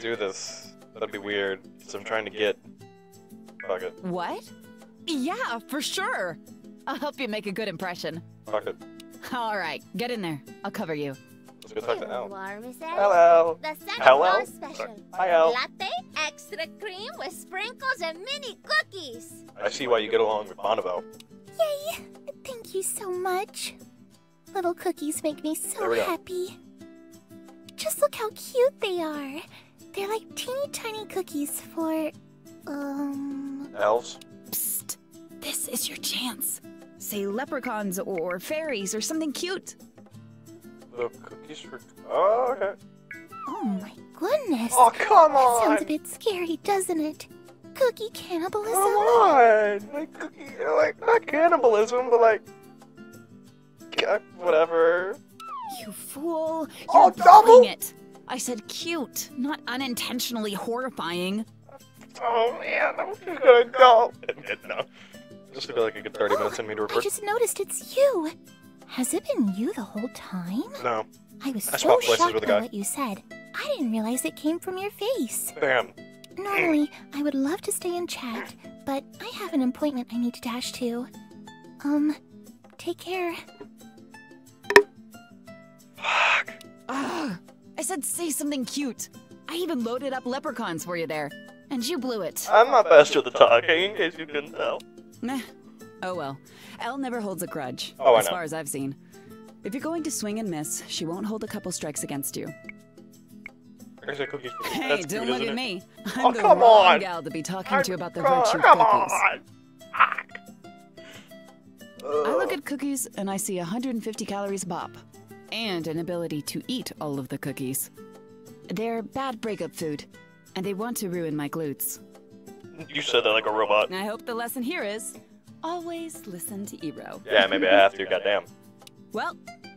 do this. That'd be weird. So I'm trying to get... Fuck it. What? Yeah, for sure. I'll help you make a good impression. Fuck it. Alright, get in there. I'll cover you. Let's go talk to Elle. Hello. The Santa Claus special. Hi, Elle. Latte, extra cream with sprinkles and mini cookies. I see why you get along with Bonabelle. Yay! Thank you so much. Little cookies make me so happy. Just look how cute they are. They're like teeny tiny cookies for, um... elves? Psst! This is your chance. Say leprechauns or fairies or something cute. Little cookies for... Oh, okay. Oh my goodness. Oh, come on! That sounds a bit scary, doesn't it? Cookie cannibalism? Come on! Like, cookie, like, not cannibalism, but like... Whatever. You fool! You're oh, double it! I said cute, not unintentionally horrifying. Oh man, I'm just gonna go. No. This would be like a good thirty oh, minutes in me to report. I just noticed it's you! Has it been you the whole time? No. I was I so shocked by what you said. I didn't realize it came from your face. Bam. Normally, I would love to stay and chat, but I have an appointment I need to dash to. Um, take care. Fuck. Ugh. I said say something cute. I even loaded up leprechauns for you there, and you blew it. I'm not faster at the talking, in case you couldn't tell. Meh. Oh well. Elle never holds a grudge, oh, as far as I've seen. If you're going to swing and miss, she won't hold a couple strikes against you. There's a cookies. Hey, that's don't cute, look at it? me. I'm oh, the come wrong on. gal to be talking I'm, to you about the come virtue come of cookies. On. I look at cookies and I see one hundred fifty calories a pop, and an ability to eat all of the cookies. They're bad breakup food, and they want to ruin my glutes. You said that like a robot. I hope the lesson here is always listen to Hiro. Yeah, maybe I have to. Goddamn. Well,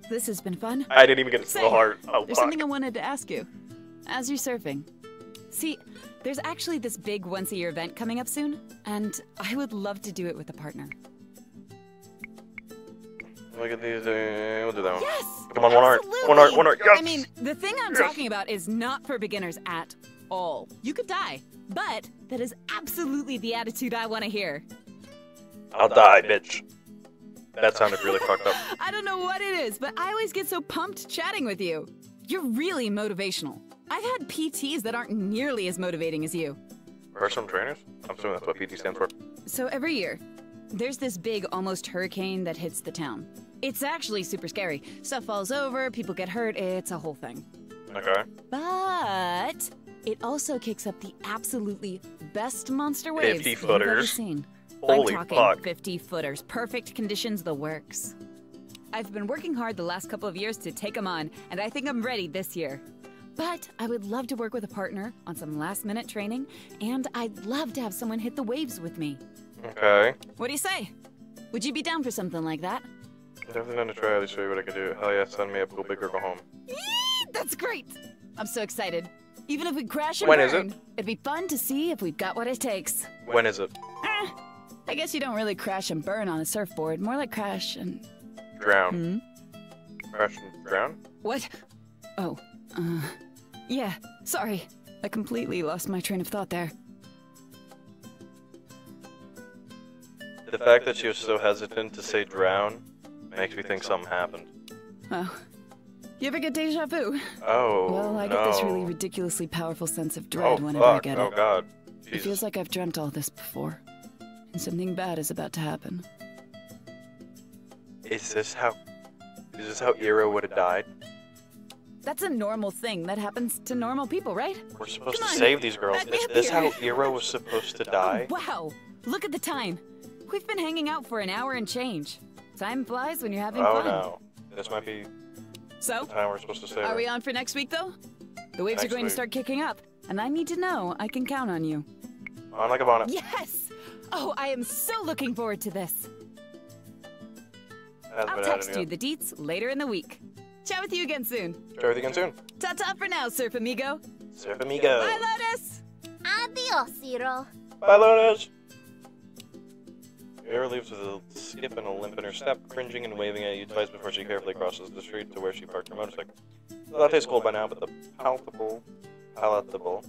this has been fun. I didn't even get to the heart. Oh, there's fuck. something I wanted to ask you. As you're surfing, see, there's actually this big once-a-year event coming up soon, and I would love to do it with a partner. Look at these. Uh, we'll do that one. Yes. Come on, one art. One art. One art. Yes. I mean, the thing I'm yes. talking about is not for beginners at all. You could die, but that is absolutely the attitude I want to hear. I'll die, bitch. That sounded really fucked up. I don't know what it is, but I always get so pumped chatting with you. You're really motivational. I've had P Ts that aren't nearly as motivating as you. Personal trainers? I'm assuming that's what P T stands for. So every year, there's this big almost hurricane that hits the town. It's actually super scary. Stuff falls over, people get hurt, it's a whole thing. Okay. But it also kicks up the absolutely best monster waves fifty footers. You've ever seen. Holy I'm talking fuck. fifty footers, perfect conditions, the works. I've been working hard the last couple of years to take them on, and I think I'm ready this year. But I would love to work with a partner on some last minute training, and I'd love to have someone hit the waves with me. Okay. What do you say? Would you be down for something like that? Definitely gonna try. I'll show you what I can do. Hell yeah, send me up, go big or go home. Yee, that's great. I'm so excited. Even if we crash and when burn, is it? It'd be fun to see if we've got what it takes. When is it? Eh, I guess you don't really crash and burn on a surfboard. More like crash and drown. Hmm? Crash and drown? What? Oh. Uh, yeah. Sorry. I completely lost my train of thought there. The fact that she was so hesitant to say drown makes me think something happened. Oh. You ever get deja vu? Oh, Well, I no. get this really ridiculously powerful sense of dread oh, whenever fuck. I get it. Oh, God. Jesus. It feels like I've dreamt all this before. And something bad is about to happen. Is this how... Is this how Hiro would have died? That's a normal thing that happens to normal people, right? We're supposed Come to on, save these girls. Is this how Hiro was supposed to die? Oh, wow! Look at the time! We've been hanging out for an hour and change. Time flies when you're having oh, fun. Oh no, this might be so, the time we're supposed to save. Are we on for next week though? The waves next are going week. to start kicking up, and I need to know I can count on you. On like a bonnet. Yes! Oh, I am so looking forward to this. That's I'll text you the deets later in the week. Chat with you again soon. Chat with you again soon. Ta-ta for now, Surf Amigo. Surf Amigo. Bye, Lotus. Adios, Hiro. Bye, Lotus. Hiro leaves with a skip and a limp in her step, cringing and waving at you twice before she carefully crosses the street to where she parked her motorcycle. The latte's cold by now, but the palpable, palatable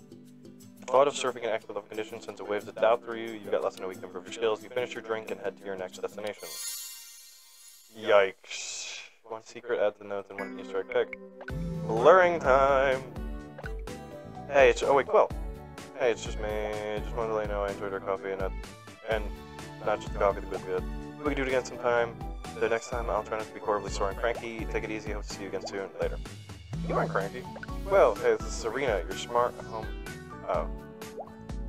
thought of surfing in excellent conditions sends a wave of doubt through you. You've got less than a week to improve your skills. You finish your drink and head to your next destination. Yikes. One secret adds the notes and one Easter egg pick. Blurring time! Hey, it's- oh wait, Quill! Hey, it's just me. Just wanted to let you know I enjoyed our coffee and- and- Not just the coffee, the good good. We can do it again sometime. The next time, I'll try not to be horribly sore and cranky. Take it easy. Hope to see you again soon. Later. You aren't cranky. Well, hey, this is Serena. You're smart. Home. Oh.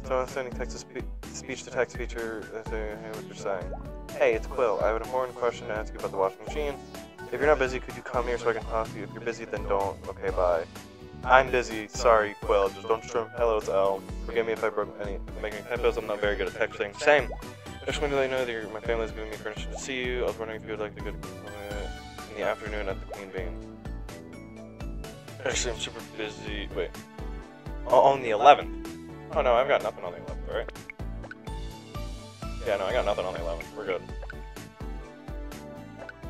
So I'm sending speech-to-text feature. Let's see what you're saying. Hey, it's Quill. I have an important question to ask you about the washing machine. If you're not busy, could you come here so I can talk to you? If you're busy, then don't. Okay, bye. I'm busy. Sorry, Quill. Just don't strum. Hello, it's Elle. Forgive me if I broke any making typos. I'm not very good at texting. Same. I just wanted to let you know that your, my family's giving me permission to see you. I was wondering if you would like to go to uh, in the afternoon at the Queen Bean. Actually, I'm super busy. Wait. Oh, on the eleventh. Oh, no, I've got nothing on the eleventh, alright? Yeah, no, I got nothing on the eleventh. We're good.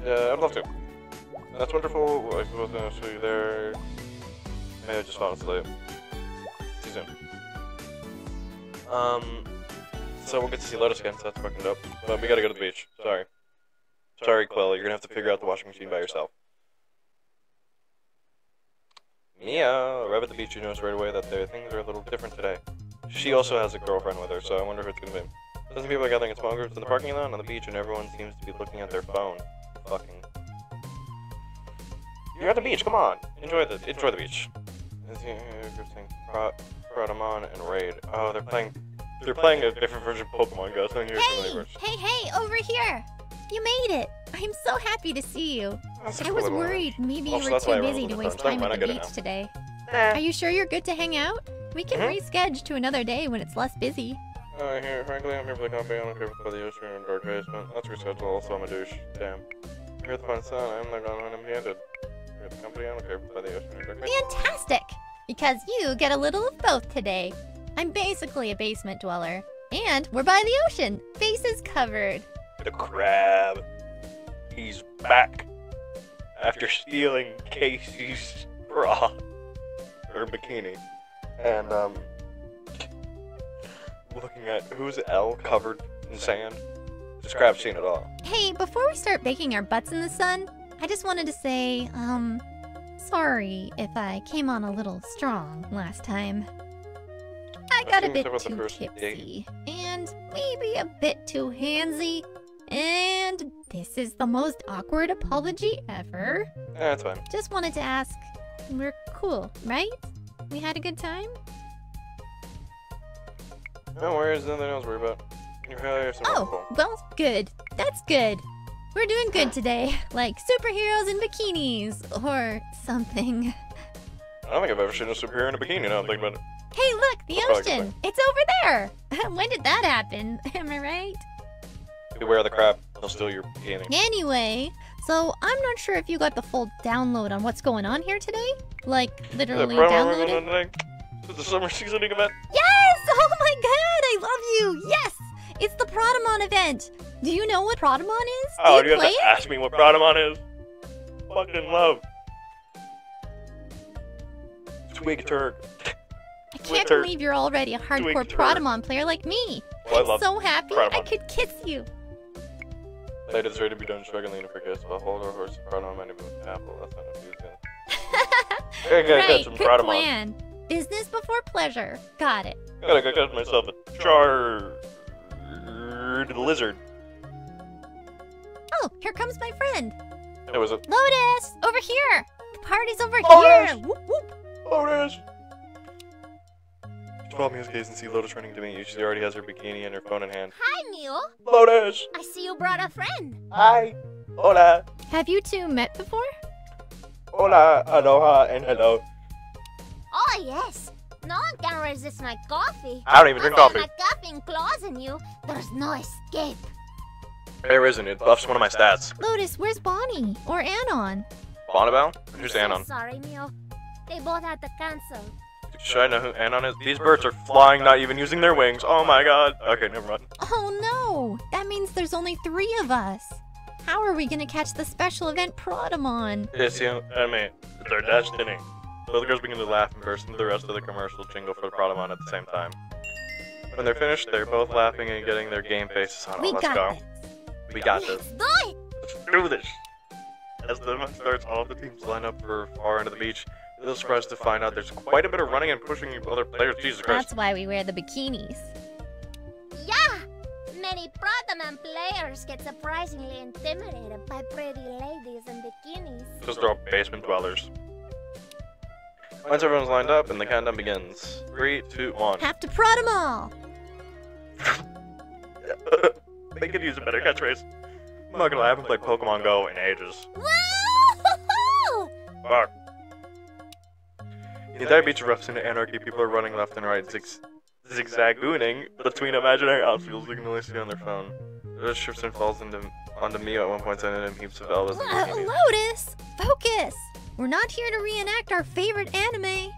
Yeah, I'd love to. That's wonderful. I was going to see you there. Maybe I just fell asleep. See you soon. Um... So we'll get to see Lotus again, so that's fucking dope. But we gotta go to the beach. Sorry. Sorry, Quill, you're gonna have to figure out the washing machine by yourself. Mio! Arrive at the beach, you notice right away that their things are a little different today. She also has a girlfriend with her, so I wonder if it's gonna be Dozen people are gathering in small groups in the parking lot and on the beach, and everyone seems to be looking at their phone. Fucking. You're at the beach, come on! Enjoy the enjoy the beach. Pradamon and Raid. Oh, they're playing they're playing a different version of Pokemon Go. So hey, hey, hey, over here! You made it! I'm so happy to see you. I was worried maybe you were too busy to waste time at the beach today. Are you sure you're good to hang out? We can reschedule to another day when it's less busy. Uh, here, frankly, I'm here for the coffee. I'm here for the ocean and dark basement. Let's reschedule. Also, I'm a douche. Damn. Here at the fun sun, I'm not going to empty-handed. Here at the company, I'm here for the ocean and dark basement. Fantastic! Because you get a little of both today. I'm basically a basement dweller. And we're by the ocean. Faces covered. The crab. He's back. After stealing Casey's bra. Her bikini. And, um... looking at who's Elle covered in sand. This crab's seen it all. Hey, before we start baking our butts in the sun, I just wanted to say, um... sorry if I came on a little strong last time. I got I a bit too tipsy, and maybe a bit too handsy, and this is the most awkward apology ever. Yeah, that's fine. Just wanted to ask, we're cool, right? We had a good time? No worries, nothing else to worry about. You're failure, so oh, well, good. That's good. We're doing good today. Like superheroes in bikinis or something. I don't think I've ever seen a superhero in a bikini, now I'm thinking about it. Hey, look, the That's ocean! It's over there! When did that happen? Am I right? Beware the crab. They'll steal your bikini. Anyway, so I'm not sure if you got the full download on what's going on here today. Like, literally downloaded. The summer seasoning event? Yes! Oh my god, I love you! Yes! It's the Pradamon event! Do you know what Pradamon is? Do oh, you, do you play have to it? Ask me what Pradamon is? Fucking love. Twig turd. I can't turd. believe you're already a hardcore Pradamon player like me. Well, I'm I love so happy Pradamon. I could kiss you. Later is ready to be done struggling for kiss, but hold our horse Pradamon and move an apple. That's not a good thing. Right, some good Pradamon. Plan. Business before pleasure. Got it. Gotta go catch myself a charred lizard. Oh, here comes my friend. It was a Lotus over here. The party's over Lotus. here. Whoop, whoop. Lotus. Follow Mio's gaze and see Lotus running to meet you. She already has her bikini and her phone in hand. Hi, Mio. Lotus. I see you brought a friend. Hi. Hola. Have you two met before? Hola, aloha, and hello. Oh yes, no one can resist my coffee. I don't even drink coffee. My caffeine claws in you, there's no escape. There isn't, it buffs one of my stats. Lotus, where's Bonnie? Or Anon? Bonabelle? Who's Anon? Sorry, Mio. They both had to cancel. Should I know who Anon is? These birds are flying, not even using their wings. Oh my god. Okay, never mind. Oh no, that means there's only three of us. How are we gonna catch the special event Pradamon? It's you, I mean, it's our destiny. So the girls begin to laugh and burst into the rest of the commercial jingle for the Pradamon at the same time. When they're finished, they're both laughing and getting their game faces on. We oh, let's go. This. We got let's this. Do it. Let's do this. As the event starts, all of the teams line up for far end of the beach. A little surprised to find out there's quite a bit of running and pushing other players. Jesus Christ. That's why we wear the bikinis. Yeah! Many Pradamon players get surprisingly intimidated by pretty ladies in bikinis. Because they're all basement dwellers. Once everyone's lined up and the countdown begins. Three, two, one. Have to prod them all! They could use a better catchphrase. I'm not gonna lie, I haven't played Pokemon Go in ages. Woo! Fuck. The entire beach erupts into anarchy. People are running left and right, zig zigzaggooning between imaginary obstacles they can only see on their phone. Lotus shifts and falls into, onto Mio at one point, sending him heaps of elders. Lotus! Focus! We're not here to reenact our favorite anime.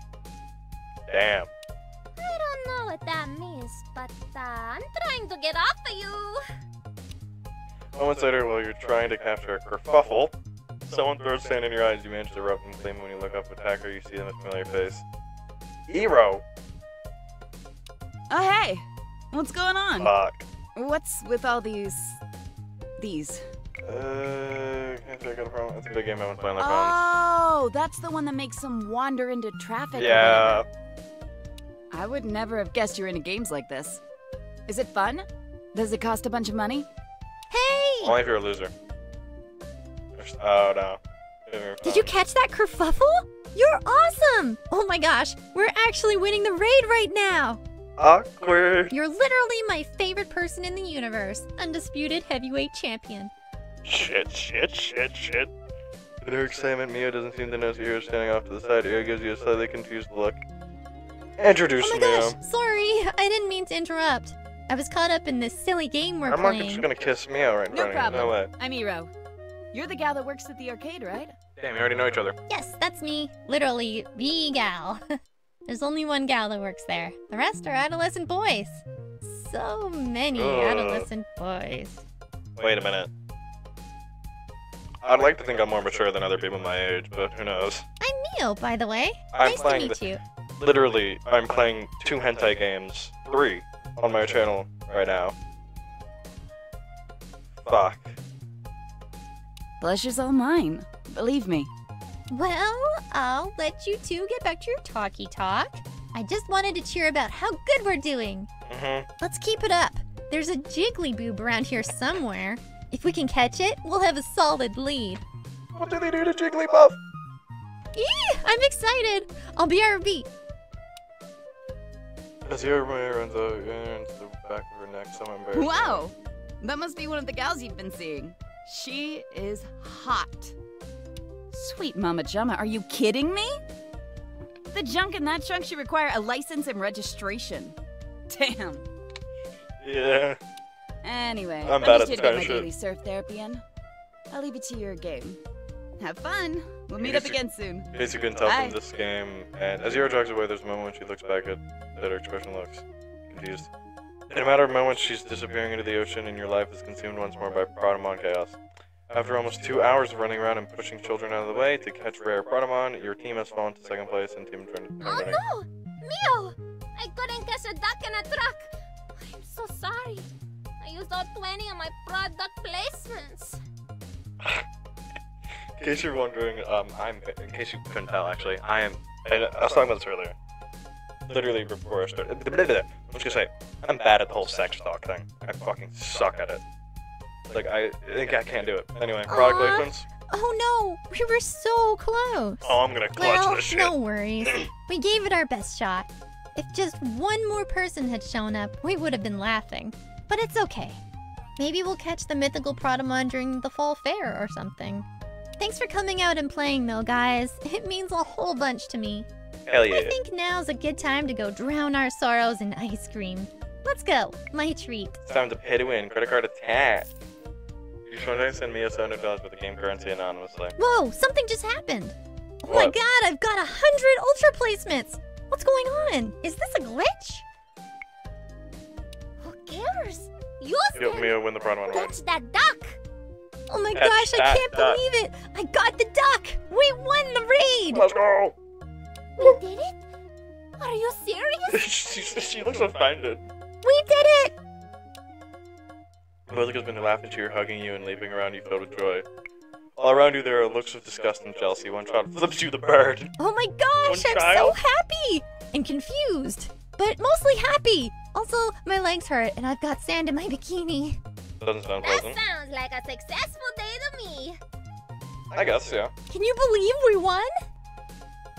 Damn. I don't know what that means, but uh, I'm trying to get off of you. Moments later, while you're trying to capture a kerfuffle, someone throws sand in your eyes. You manage to erupt and claim when you look up at Hacker, you see them a familiar face. Hiro. Oh hey, what's going on? Fuck. What's with all these? These. Uh, can't I got a problem. That's a big game I want to play on their phones. Oh, that's the one that makes them wander into traffic. Yeah. I would never have guessed you were into games like this. Is it fun? Does it cost a bunch of money? Hey! Only if you're a loser. Oh, no. Did you catch that kerfuffle? You're awesome! Oh my gosh, we're actually winning the raid right now! Awkward. You're literally my favorite person in the universe. Undisputed heavyweight champion. Shit, shit, shit, shit. In her excitement, Mio doesn't seem to notice Hiro standing off to the side. Hiro gives you a slightly confused look. Introduce Mio. Oh my Mio. Gosh, sorry. I didn't mean to interrupt. I was caught up in this silly game we're I'm playing. I'm not just gonna kiss Mio right now. No problem. No way. I'm Hiro. You're the gal that works at the arcade, right? Damn, we already know each other. Yes, that's me. Literally, the gal. There's only one gal that works there. The rest are adolescent boys. So many Ugh. adolescent boys. Wait a minute. I'd like to think I'm more mature than other people my age, but who knows? I'm Mio, by the way. I'm nice playing to meet the, you. Literally, I'm playing two hentai games, three, on my channel right now. Fuck. Pleasure's all mine. Believe me. Well, I'll let you two get back to your talky talk. I just wanted to cheer about how good we're doing. Mm-hmm. Let's keep it up. There's a Jigglypuff around here somewhere. If we can catch it, we'll have a solid lead. What do they do to Jigglypuff? Eee! I'm excited. I'll be R B. As Hiro runs out into the back of her neck, so embarrassing. Wow, that must be one of the gals you've been seeing. She is hot. Sweet Mama Jama, are you kidding me? The junk in that trunk should require a license and registration. Damn. Yeah. Anyway, I'm bad at this kind of shit. I just need to get my daily surf therapy in. I'll leave it to your game. Have fun. We'll meet up again soon. In case you couldn't tell from this game, and as Hiro jogs away, there's a moment when she looks back at that her expression looks confused. In a matter of moments, she's disappearing into the ocean, and your life is consumed once more by Pradamon chaos. After almost two hours of running around and pushing children out of the way to catch rare Pradamon, your team has fallen to second place and team turned to running. Oh no! Mio! I couldn't catch a duck in a truck! I'm so sorry. I used all twenty of my product placements. In case you're wondering, um, I'm, in case you couldn't tell actually, I am, and I was talking about this earlier. Literally before I started, I was gonna say, I'm bad at the whole sex talk thing. I fucking suck at it. Like, I think I can't do it. Anyway, product uh, placements. Oh no, we were so close. Oh, I'm gonna clutch well, this shit. No worries. We gave it our best shot. If just one more person had shown up, we would have been laughing. But it's okay. Maybe we'll catch the mythical Pradamon during the fall fair or something. Thanks for coming out and playing though, guys. It means a whole bunch to me. Hell yeah. I think now's a good time to go drown our sorrows in ice cream. Let's go, my treat. It's time to pay to win, credit card attached. You should send me a seven hundred dollars with the game currency anonymously. Whoa, something just happened. Oh what? My god, I've got a hundred ultra placements. What's going on? Is this a glitch? Who cares? You help Mio win the Pradamon award. Catch that duck. Oh my Catch gosh, I can't duck. believe it. I got the duck. We won the raid. Let's go. We did it? Are you serious? she, she looks offended. We did it. Both has been laughing to you, hugging you, and leaping around you filled with joy. All around you there are looks of disgust and jealousy. One child flips you the bird. Oh my gosh, One I'm child? so happy! And confused, but mostly happy! Also, my legs hurt and I've got sand in my bikini. Doesn't sound pleasant. That sounds like a successful day to me! I guess, yeah. Can you believe we won?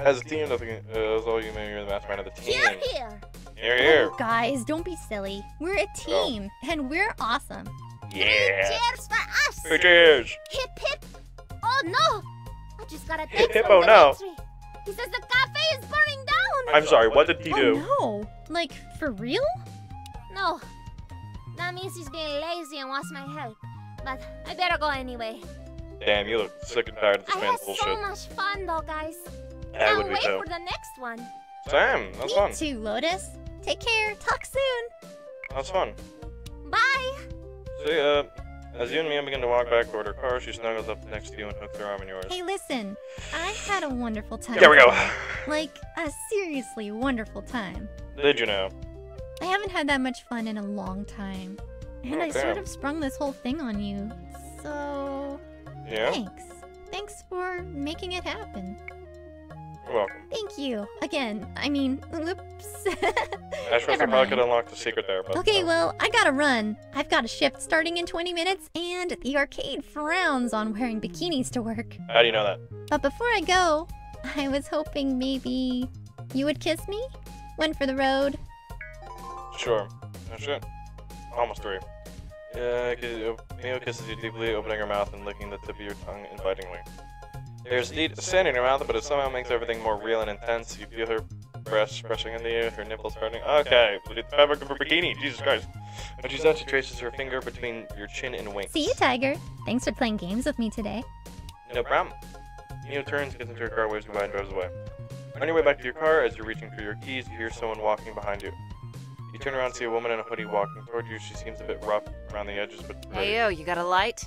As a team, nothing uh, as all you may, you're the mastermind of the team. You're here! You're here! Oh, guys, don't be silly. We're a team, oh. and we're awesome. Yeah! Three cheers for us! Three cheers! Hip hip! Oh no! I just got a text hip, from oh, no. He says the cafe is burning down! I'm sorry, what did he oh, do? Oh no! Like, for real? No. That means he's being lazy and wants my help. But I better go anyway. Damn, you look sick and tired of this I man's bullshit. I had so much fun though, guys. I Can't would wait so. for the next one. Damn, that was fun. Me too, Lotus. Take care, talk soon. That was fun. Bye! See ya. As you and Mia begin to walk back toward her car, she snuggles up next to you and hooks her arm in yours. Hey, listen. I had a wonderful time. There we go. Like, a seriously wonderful time. Did you know? I haven't had that much fun in a long time. And oh, I damn. sort of sprung this whole thing on you. So... Yeah? Thanks. Thanks for making it happen. You're welcome. Thank you. Again, I mean, whoops. I suppose I probably could unlock the secret there. But okay, no. Well, I gotta run. I've got a shift starting in twenty minutes, and the arcade frowns on wearing bikinis to work. How do you know that? But before I go, I was hoping maybe you would kiss me? One for the road. Sure. Oh, shit. Almost three. Yeah, Mio kisses you deeply, opening her mouth and licking the tip of your tongue invitingly. There's indeed sand in her mouth, but it somehow makes everything more real and intense. You feel her breasts pressing into you, her nipples hurting. Okay, the fabric of her bikini, Jesus Christ. When she's done, she traces her finger between your chin and wings. See you, Tiger. Thanks for playing games with me today. No problem. Mio turns, gets into her car, waves goodbye, and drives away. On your way back to your car, as you're reaching for your keys, you hear someone walking behind you. You turn around and see a woman in a hoodie walking toward you. She seems a bit rough around the edges, but... Pretty. Hey, yo, you got a light?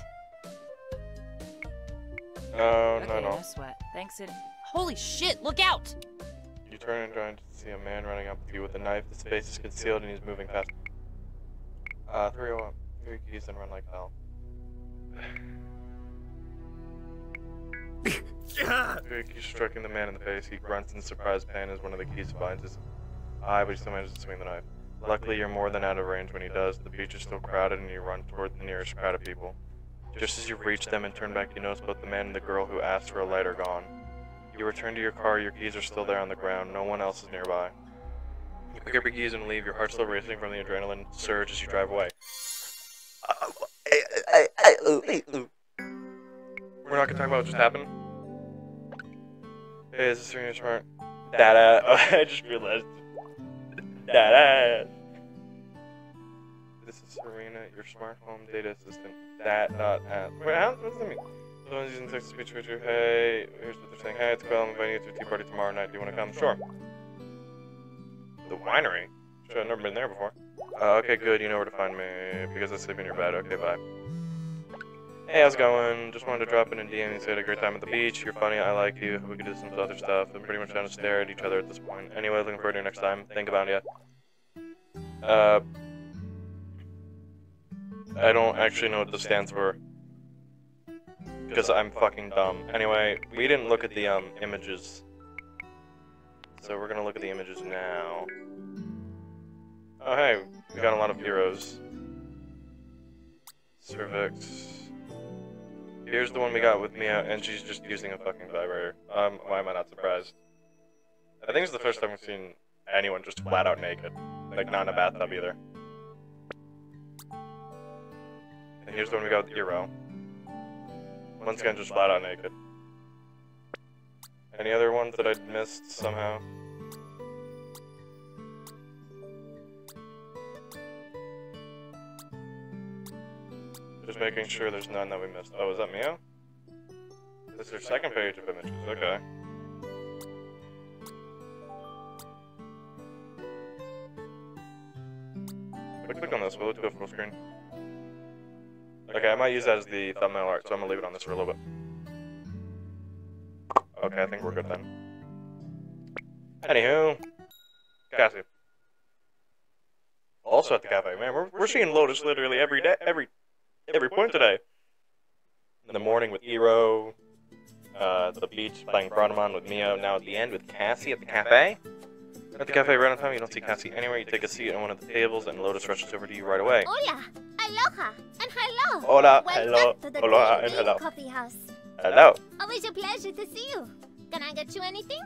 Uh, okay, no, no. no sweat. Thanks, it... Holy shit, look out! You turn and try to see a man running up to you with a knife. His face is concealed and he's moving fast. Uh, three oh one. Here your keys and run like hell. Your keys striking the man in the face. He grunts in surprised pain as one of the keys finds his eye, but he still manages to swing the knife. Luckily, you're more than out of range when he does. The beach is still crowded, and you run toward the nearest crowd of people. Just as you reach them and turn back, you notice both the man and the girl who asked for a light are gone. You return to your car. Your keys are still there on the ground. No one else is nearby. You pick up your keys and leave. Your heart still racing from the adrenaline surge as you drive away. We're not gonna talk about what just happened. Hey, is this really smart? Dada. Oh, I just realized. That ass. This is Serena, your smart home data assistant. That dot ass. Wait, how, what does that mean? Someone's using text to speech with you. Hey, here's what they're saying. Hey, it's Quill. I'm inviting you to a tea party tomorrow night. Do you want to come? Sure. The winery? Sure, I've never been there before. Uh, okay, good. You know where to find me because I sleep in your bed. Okay, bye. Hey, how's it going? Just wanted to drop in and D M you. Said a great time at the beach. You're funny. I like you. We could do some other stuff. I'm pretty much down to stare at each other at this point. Anyway, looking forward to your next time. Think about it yet. Uh... I don't actually know what this stands for. Because I'm fucking dumb. Anyway, we didn't look at the, um, images. So we're gonna look at the images now. Oh, hey. We got a lot of heroes. Cervix... Here's the one we got with Mia, and she's just using a fucking vibrator. Um, why am I not surprised? I think it's the first time we've seen anyone just flat out naked. Like, not in a bathtub either. And here's the one we got with Hiro. Once again, just flat out naked. Any other ones that I missed somehow? Just making sure there's none that we missed. Oh, is that Mio? This is her second page of images, okay. If I click on this, will it go full screen? Okay, I might use that as the thumbnail art, so I'm gonna leave it on this for a little bit. Okay, I think we're good then. Anywho, Cassie. Also at the cafe, man, we're, we're seeing Lotus literally every day, every... Every point today. In the morning with Hiro, uh, the beach playing Pradamon with Mio, now at the end with Cassie at the cafe. At the cafe right on time, you don't see Cassie anywhere. You take a seat at one of the tables and Lotus rushes over to you right away. Hola, aloha, and hello. Hola, hello, aloha, and hello. Coffee house. Hello. Always a pleasure to see you. Can I get you anything?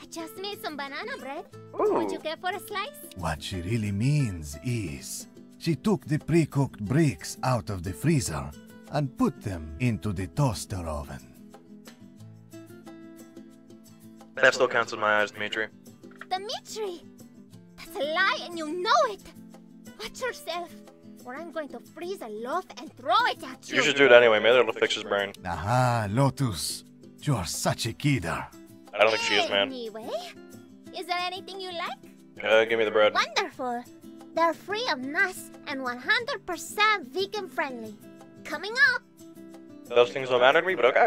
I just made some banana bread. Ooh. Would you care for a slice? What she really means is... She took the pre-cooked bricks out of the freezer and put them into the toaster oven. That still counts in my eyes, Dimitri. Dimitri! That's a lie and you know it! Watch yourself, or I'm going to freeze a loaf and throw it at you! You should do it anyway, maybe it'll fix his brain. Aha, Lotus. You're such a kidder. I don't think she is, man. Anyway, is there anything you like? Uh, give me the bread. Wonderful! They're free of nuts and one hundred percent vegan friendly. Coming up! Those things don't matter to me, but okay.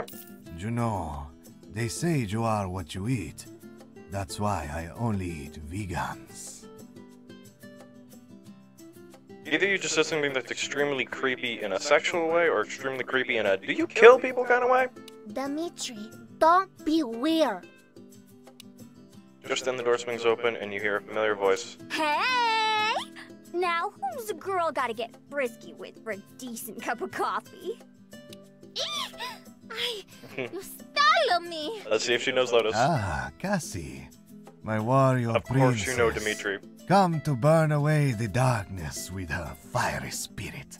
You know, they say you are what you eat. That's why I only eat vegans. Either you just said something that's extremely creepy in a sexual way or extremely creepy in a do you kill people kind of way? Dimitri, don't be weird. Just then the door swings open and you hear a familiar voice. Hey! Now who's a girl gotta get frisky with for a decent cup of coffee? Eek! I... you startle me! Let's see if she knows Lotus. Ah, Cassie. My warrior of princess. Of course you know Dimitri. Come to burn away the darkness with her fiery spirit.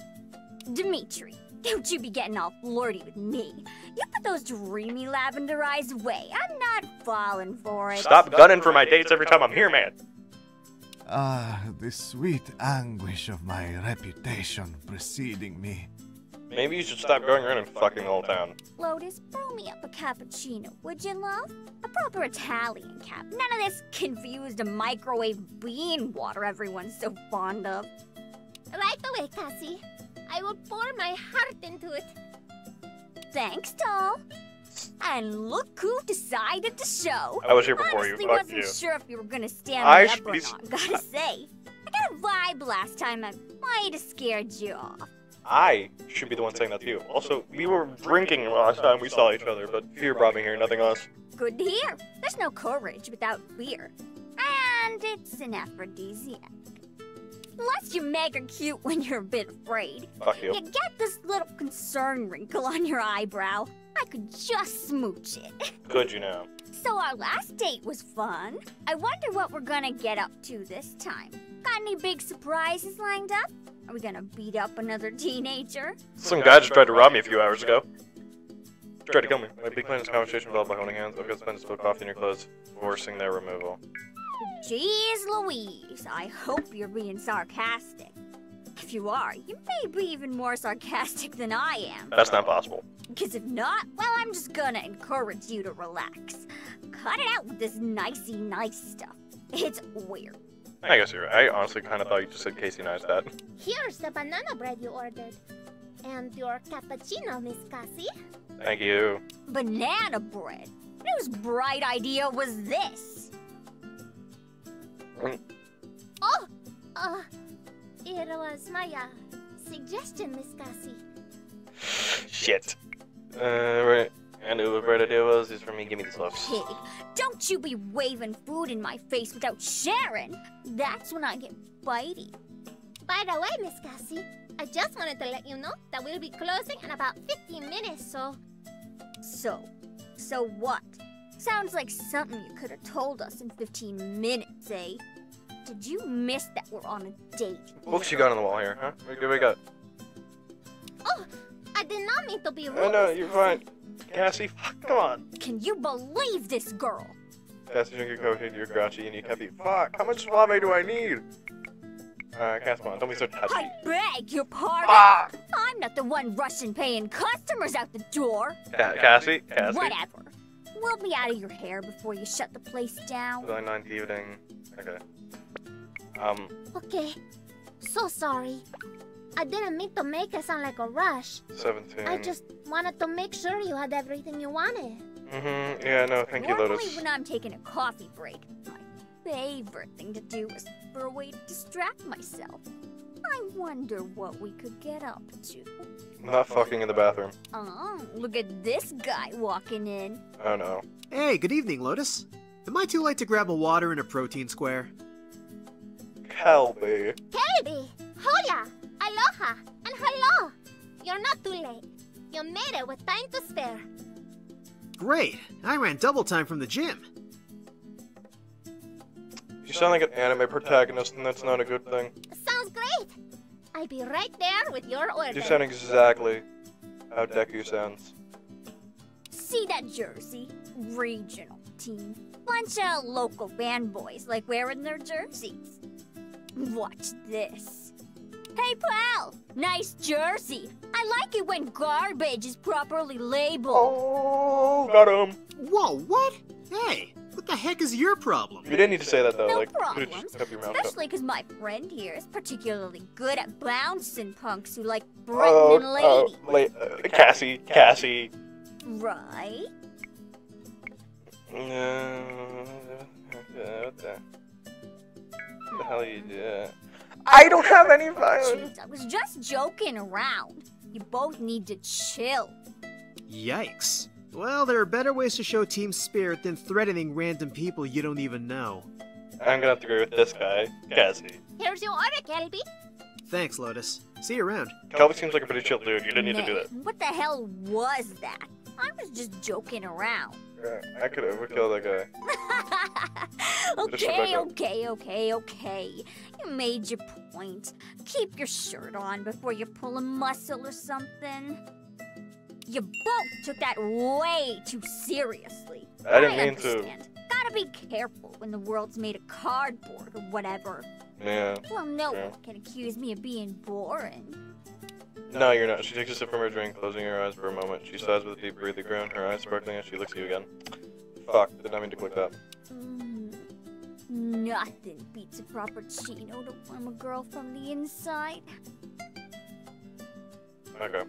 Dimitri, don't you be getting all flirty with me. You put those dreamy lavender eyes away. I'm not falling for it. Stop gunning for my dates every time I'm here, man. Ah, the sweet anguish of my reputation preceding me. Maybe you should stop going around and fucking the whole town. Lotus, brew me up a cappuccino, would you, love? A proper Italian cap. None of this confused microwave bean water everyone's so fond of. Right away, Cassie. I will pour my heart into it. Thanks, doll. And look who decided to show. I was here before Honestly, you. I wasn't you. sure if you were gonna stand I me up or not. Gotta say, I got a vibe last time I might have scared you off. I should be the one saying that to you. Also, we were drinking last time we saw each other, but fear brought me here, nothing else. Good to hear. There's no courage without fear. And it's an aphrodisiac. Unless you make her cute when you're a bit afraid. Fuck you. You get this little concern wrinkle on your eyebrow. I could just smooch it. Could you now? So our last date was fun. I wonder what we're gonna get up to this time. Got any big surprises lined up? Are we gonna beat up another teenager? Some guy just tried to rob me a few hours ago. Tried to kill me. My big plan is conversation involved by holding hands. I've got to spend a spill of coffee in your clothes, forcing their removal. Jeez Louise, I hope you're being sarcastic. If you are, you may be even more sarcastic than I am. That's not possible. Because if not, well, I'm just gonna encourage you to relax. Cut it out with this nicey nice stuff. It's weird. I guess you're right. I honestly kind of thought you just said Casey knows that. Here's the banana bread you ordered. And your cappuccino, Miss Cassie. Thank you. Banana bread? Whose bright idea was this? Mm. Oh! Uh, it was my uh, suggestion, Miss Cassie. Shit. Uh, right. I knew what bread idea was. It's for me. Give me the gloves. Hey, don't you be waving food in my face without sharing. That's when I get bitey. By the way, Miss Cassie, I just wanted to let you know that we'll be closing in about fifteen minutes, so... So? So what? Sounds like something you could have told us in fifteen minutes, eh? Did you miss that we're on a date? Books you got on the wall here, huh? What do we got? Oh, I did not mean to be rude. No, no, you're fine. Cassie, fuck, come on. Can you believe this girl? Cassie, drink your coffee, you're grouchy, and you can't be. Fuck, how much suave do I need? Uh, Cassie, come on, don't be so touchy. I beg your pardon? Ah! I'm not the one rushing paying customers out the door. Ca Cassie, Cassie. Whatever. We'll be out of your hair before you shut the place down. nine evening. Okay. Um. Okay. So sorry. I didn't mean to make it sound like a rush. seventeen. I just wanted to make sure you had everything you wanted. Mm-hmm. Yeah, no, thank Normally, you, Lotus. When I'm taking a coffee break, my favorite thing to do is for a way to distract myself. I wonder what we could get up to. Not fucking in the bathroom. Oh, look at this guy walking in. Oh, no. Hey, good evening, Lotus. Am I too late to grab a water and a protein square? Kelby. Kelby! Hola! Aloha! And hello! You're not too late. You made it with time to spare. Great! I ran double time from the gym. You sound like an anime protagonist, and that's not a good thing. Sounds great! I'll be right there with your order. You sound exactly how Deku sounds. See that jersey? Regional team. Bunch of local fanboys like wearing their jerseys. Watch this. Hey, pal! Nice jersey! I like it when garbage is properly labeled. Oh, got him. Whoa, what? Hey, what the heck is your problem? You didn't need to say that, though. No like, problem. Especially because my friend here is particularly good at bouncing punks who like threatening oh, ladies. Oh, wait, uh, Cassie, Cassie. Right? No. What the? What the hell are you doing? I don't have any violence. Jeez, I was just joking around. You both need to chill. Yikes. Well, there are better ways to show team spirit than threatening random people you don't even know. I'm gonna have to agree with this guy, Cassie. Here's your order, Kelby. Thanks, Lotus. See you around. Calvin seems like a pretty chill dude. You didn't need to do that. What the hell was that? I was just joking around. Yeah, I could overkill that guy. okay, okay, okay, okay. You made your point. Keep your shirt on before you pull a muscle or something. You both took that way too seriously. I didn't I mean understand. to. Gotta be careful when the world's made of cardboard or whatever. Yeah. Well, no yeah. one can accuse me of being boring. No, you're not. She takes a sip from her drink, closing her eyes for a moment. She sighs with a deep breath of ground, her eyes sparkling as she looks at you again. Fuck, did not mean to click that. Mm, nothing beats a frappuccino to warm a girl from the inside. Okay.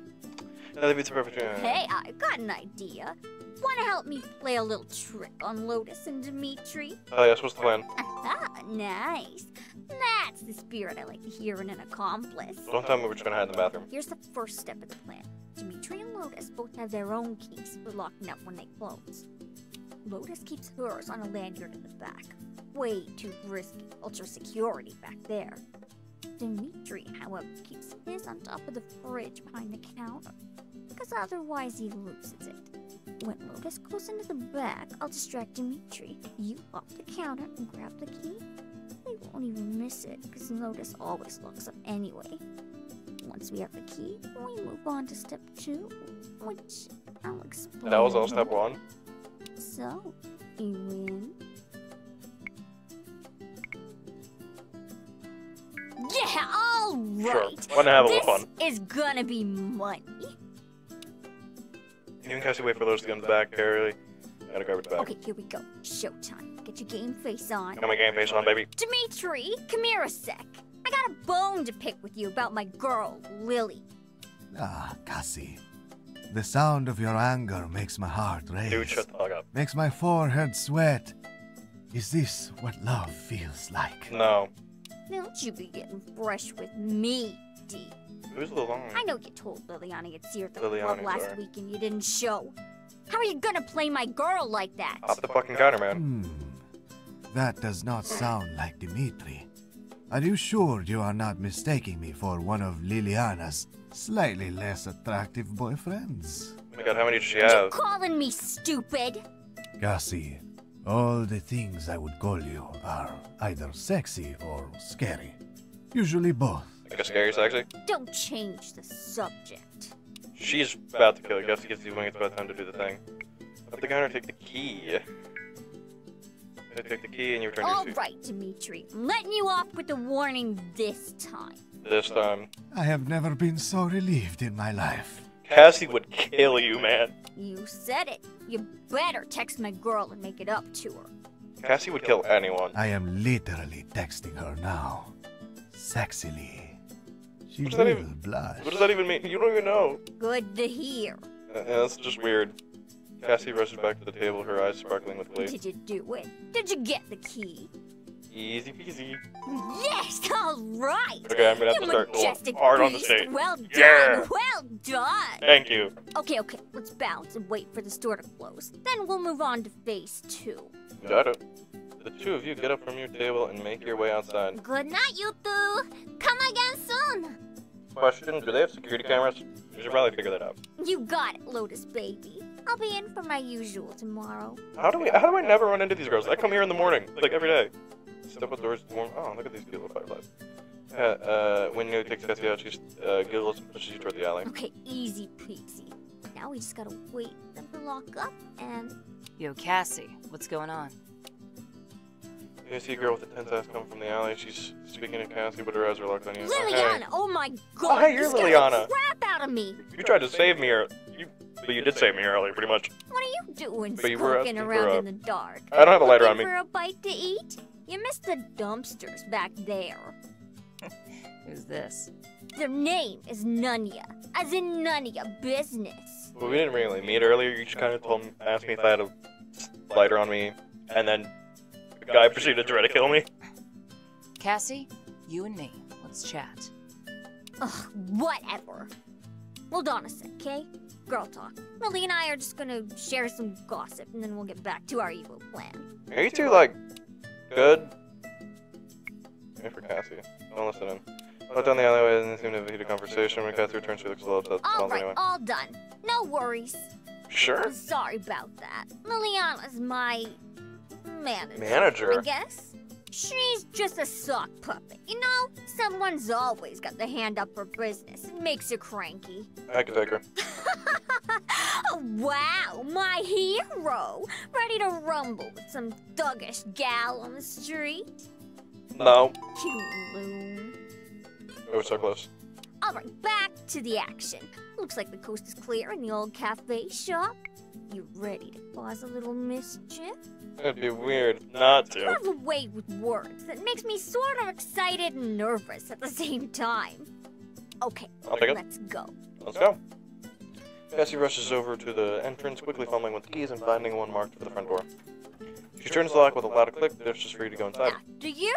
Nothing beats a frappuccino. Hey, I got an idea. Wanna help me play a little trick on Lotus and Dimitri? Oh, yes, what's the plan? Aha, nice. That's the spirit I like to hear in an accomplice. Don't tell me we're trying to hide in the bathroom. Here's the first step of the plan. Dimitri and Lotus both have their own keys for locking up when they close. Lotus keeps hers on a lanyard in the back. Way too risky, ultra security back there. Dimitri, however, keeps his on top of the fridge behind the counter, because otherwise he loses it. When Lotus goes into the back, I'll distract Dimitri. You hop the counter and grab the key. They won't even miss it, because Lotus always locks up anyway. Once we have the key, we move on to step two, which I'll explain. That was all step one. So, you win. Yeah, all right. Sure. Wanna have a little fun. This is gonna be money. You can actually wait for Lotus to come back, barely. Gotta grab it back. Okay, here we go. Showtime. Get your game face on. Got my game face on, baby. Dimitri, come here a sec. I got a bone to pick with you about my girl, Lily. Ah, Cassie. The sound of your anger makes my heart race. Dude, shut the fuck up. Makes my forehead sweat. Is this what love feels like? No. Don't you be getting fresh with me, D. Who's Liliana? I know you told Liliana you'd see her at the club last week and you didn't show. How are you gonna play my girl like that? Off the fucking counter, man. Hmm. That does not sound like Dimitri. Are you sure you are not mistaking me for one of Liliana's slightly less attractive boyfriends? Oh my god, how many did she have? You calling me stupid? Cassie, all the things I would call you are either sexy or scary. Usually both. Like a scary sexy? Don't change the subject. She's about to kill you. Guess it's about time to do the thing. But the counter, take the key. They take the key and you return All your All right, Dimitri. I'm letting you off with the warning this time. This time. I have never been so relieved in my life. Cassie would kill you, man. You said it. You better text my girl and make it up to her. Cassie would kill anyone. I am literally texting her now. Sexily. She what, does that even, blush. what does that even mean? You don't even know. Good to hear. Uh, yeah, that's just weird. Cassie rushes back to the table, her eyes sparkling with glee. Did you do it? Did you get the key? Easy peasy. Yes, all right. Okay, I'm gonna have you to start going hard on the stage. Well done. Yeah. Well done. Thank you. Okay, okay, let's bounce and wait for the store to close. Then we'll move on to phase two. Got it. The two of you get up from your table and make your way outside. Good night, you two. Come again soon. Question, do they have security cameras? We should probably figure that out. You got it, Lotus baby. I'll be in for my usual tomorrow. How do we? How do I never run into these girls? I come here in the morning, like every day. Step outdoors, warm. Oh, look at these cute little fireflies. Uh, uh, when Mio takes Cassie out, she uh, giggles and pushes you toward the alley. Okay, easy peasy. Now we just gotta wait for them to lock up and... Yo, Cassie, what's going on? You see a girl with a tense ass coming from the alley. She's speaking to Cassie, but her eyes are locked on you. Liliana! Oh, hey. oh my god! Oh, hey, you're Liliana! Crap out of me! You tried to save me, or you, but you did save me earlier, pretty much. What are you doing, skulking around a, in the dark? I don't have a lighter on me. For a bite to eat? You missed the dumpsters back there. Who's this? Their name is Nunya, as in none of your business. Well, we didn't really meet earlier. You just kind of told me, asked me if I had a lighter on me, and then. Guy proceeded to try to kill me. Cassie, you and me, let's chat. Ugh, whatever. Hold on a sec, okay? girl talk. Lily and I are just gonna share some gossip, and then we'll get back to our evil plan. Are you two, like, good? Maybe for Cassie. Don't listen to him. Went down the alleyway and seemed to have a heated conversation. When Cassie returns, she looks a little upset. All right, anyway. All done. No worries. Sure? I'm sorry about that. Liliana's my manager. Manager? I guess. She's just a sock puppet, you know? Someone's always got their hand up for business. It makes her cranky. I can take her. Wow, my hero! Ready to rumble with some thuggish gal on the street? No. Cute loon. Oh, so close. Alright, back to the action. Looks like the coast is clear in the old cafe shop. You ready to cause a little mischief? That'd be weird not to. You have a way with words that makes me sort of excited and nervous at the same time. Okay, let's go. Let's go. Cassie rushes over to the entrance, quickly fumbling with the keys and finding one marked for the front door. She turns the lock with a loud click, but it's just free to go inside. After you?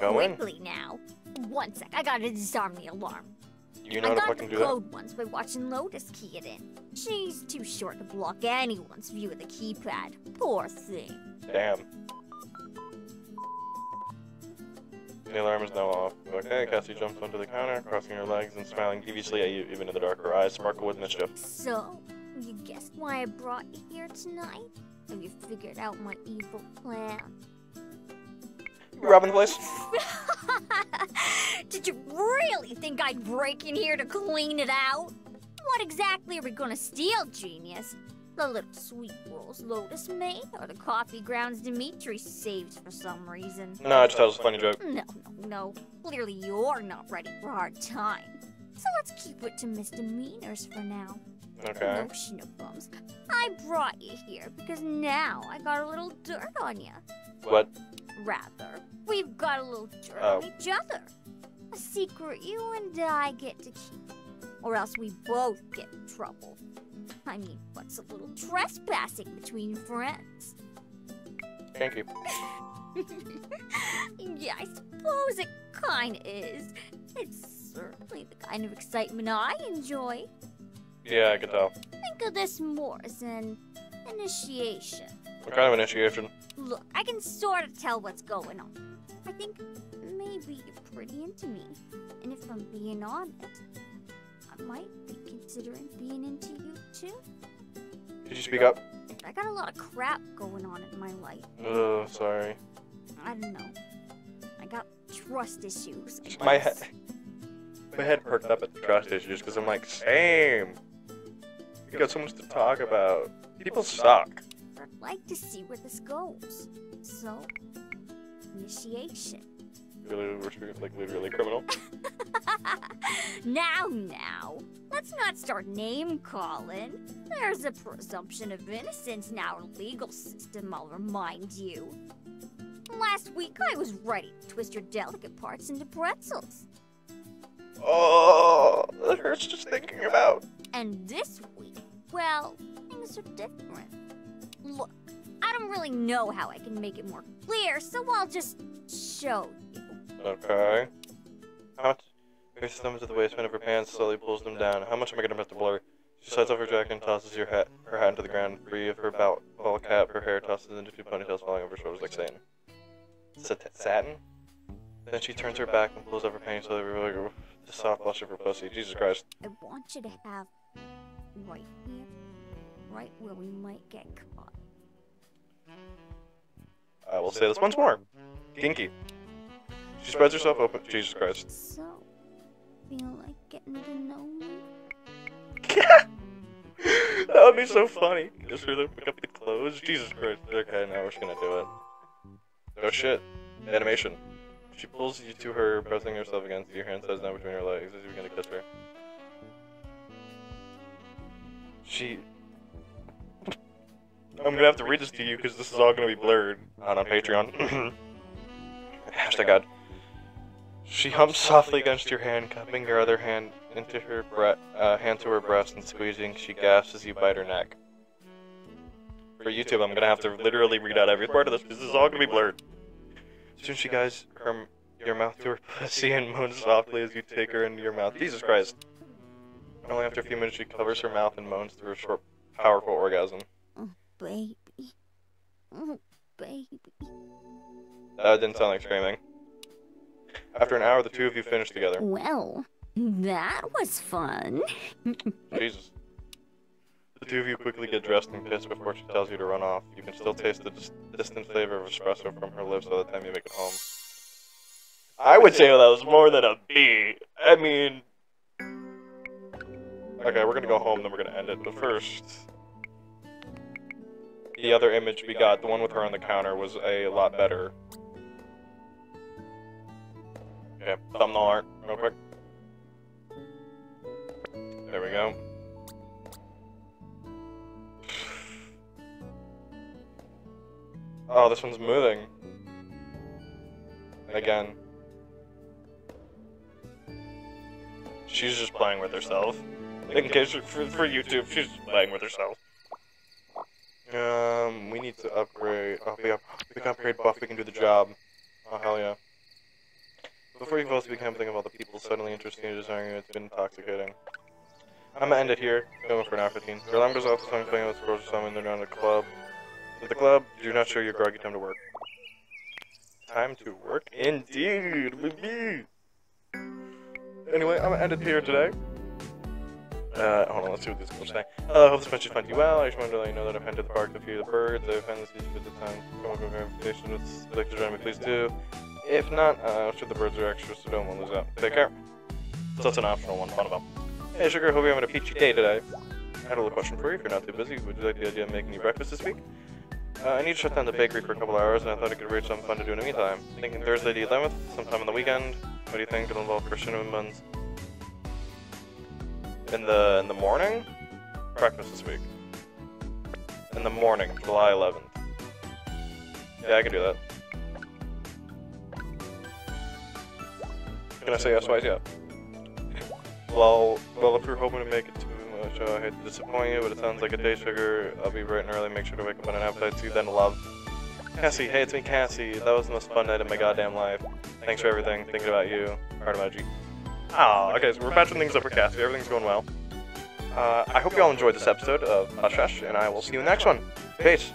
Go in. Quickly now. One sec, I gotta disarm the alarm. You know I got the code that? Once by watching Lotus key it in. She's too short to block anyone's view of the keypad. Poor thing. Damn. The alarm is now off. Okay, Cassie jumps onto the counter, crossing her legs and smiling deviously at you, even in the dark. Her eyes sparkle with mischief. So, you guessed why I brought you here tonight? Have you figured out my evil plan? Robbing the place? Did you really think I'd break in here to clean it out? What exactly are we gonna steal, genius? The little sweet rolls Lotus made, or the coffee grounds Dimitri saved for some reason? No, I just thought it was a funny joke. No, no, no. Clearly you're not ready for a hard time. So let's keep it to misdemeanors for now. Okay. Notion of bums. I brought you here because now I got a little dirt on you. What? Rather, we've got a little dirt oh. on each other. A secret you and I get to keep, or else we both get in trouble. I mean, what's a little trespassing between friends? Thank you. Yeah, I suppose it kinda is. It's certainly the kind of excitement I enjoy. Yeah, I can tell. Think of this more as an initiation. What kind of initiation? Look, I can sort of tell what's going on. I think maybe you're pretty into me. And if I'm being honest, I might be considering being into you too. Did you speak up? I got a lot of crap going on in my life. Oh, sorry. I don't know. I got trust issues. My head, my head perked up at the trust issues because I'm like, same. You got so much to talk about. People suck. I'd like to see where this goes. So, initiation. Really, we're like literally criminal. Now, now, let's not start name calling. There's a presumption of innocence in our legal system, I'll remind you. Last week, I was ready to twist your delicate parts into pretzels. Oh, that hurts just thinking about. And this week, well, things are different. Look, I don't really know how I can make it more clear, so I'll just show you. Okay. How much? Grace thumbs to the waistband of her pants, slowly pulls them down. How much am I gonna miss the blur? She slides off her jacket and tosses her hat, her hat into the ground, free of her ball, ball cap. Her hair tosses into two ponytails falling over her shoulders like satin. Sat satin? Then she turns her back and pulls up her panties slowly, revealing the soft blush of her pussy. Jesus Christ. I want you to have right here. Right where we might get caught. I will say this once more. Kinky. She spreads herself open. Jesus Christ. So, feel like getting to know me? That would be so funny. Just really pick up the clothes. Jesus Christ. Okay, now we're just gonna do it. Oh shit. Animation. She pulls you to her, pressing herself against your hand, says now between her legs as you're gonna kiss her. She. I'm gonna have to read this to you because this is all gonna be blurred. Not on Patreon. Hashtag God. She humps softly against your hand, cupping your other hand into her bre uh, hand to her breast and squeezing. She gasps as you bite her neck. For YouTube, I'm gonna have to literally read out every part of this because this is all gonna be blurred. Soon she guides her your mouth to her pussy and moans softly as you take her into your mouth. Jesus Christ. Only after a few minutes she covers her mouth and moans through a short, powerful orgasm. Oh, baby. Oh, baby. That didn't sound like screaming. After an hour, the two of you finish together. Well, that was fun. Jesus. The two of you quickly get dressed and kiss before she tells you to run off. You can still taste the dis distant flavor of espresso from her lips by the time you make it home. I would say that was more than a B. I mean... Okay, we're gonna go home, then we're gonna end it. But first... The other image we got, the one with her on the counter, was a lot better. Okay, thumbnail art, real quick. There we go. Oh, this one's moving. Again. She's just playing with herself. In case, for, for YouTube, she's just playing with herself. Um, we need to upgrade. Oh, we, up, we can upgrade buff, we can do the job. Oh, hell yeah. Before you close, become think of all the people suddenly interested in desiring you, it's been intoxicating. I'm gonna end it here. Going for an hour fifteen. Your alarm goes off, the song playing with the girls or something, they're not at a club. At the club, you're not sure your groggy time to work. Time to work? Indeed, baby! Anyway, I'm gonna end it here today. Uh, hold on, let's see what these people say. Hello, I hope this message finds you well. I just wanted to let you know that I've entered the park to feed the birds. I've entered the season for the time. Come on, go for verification with the lecture drama, please do. If not, uh, I'm sure the birds are extra, so don't want to lose out. Take care. So that's an optional one, fun about. Hey, sugar, hope you're having a peachy day today. I had a little question for you if you're not too busy. Would you like the idea of making you breakfast this week? Uh, I need to shut down the bakery for a couple hours, and I thought I could read something fun to do in the meantime. Thinking Thursday the eleventh, sometime on the weekend. What do you think? It'll involve for cinnamon buns. In the in the morning? Breakfast this week. In the morning, July eleventh. Yeah, I can do that. Can I say yes, wise? Yeah. Well, well, if you're hoping to make it to the show, I hate to disappoint you, but it sounds like a day, sugar. I'll be bright and early, make sure to wake up on an appetite, see you then, love. Cassie, hey, it's me, Cassie. That was the most fun night of my goddamn life. Thanks for everything, thinking about you. Heart emoji. Oh, okay, so we're patching things up for Cassie. Everything's going well. Uh, I hope you all enjoyed this episode of Hush Hush, and I will see you in the next one. Peace.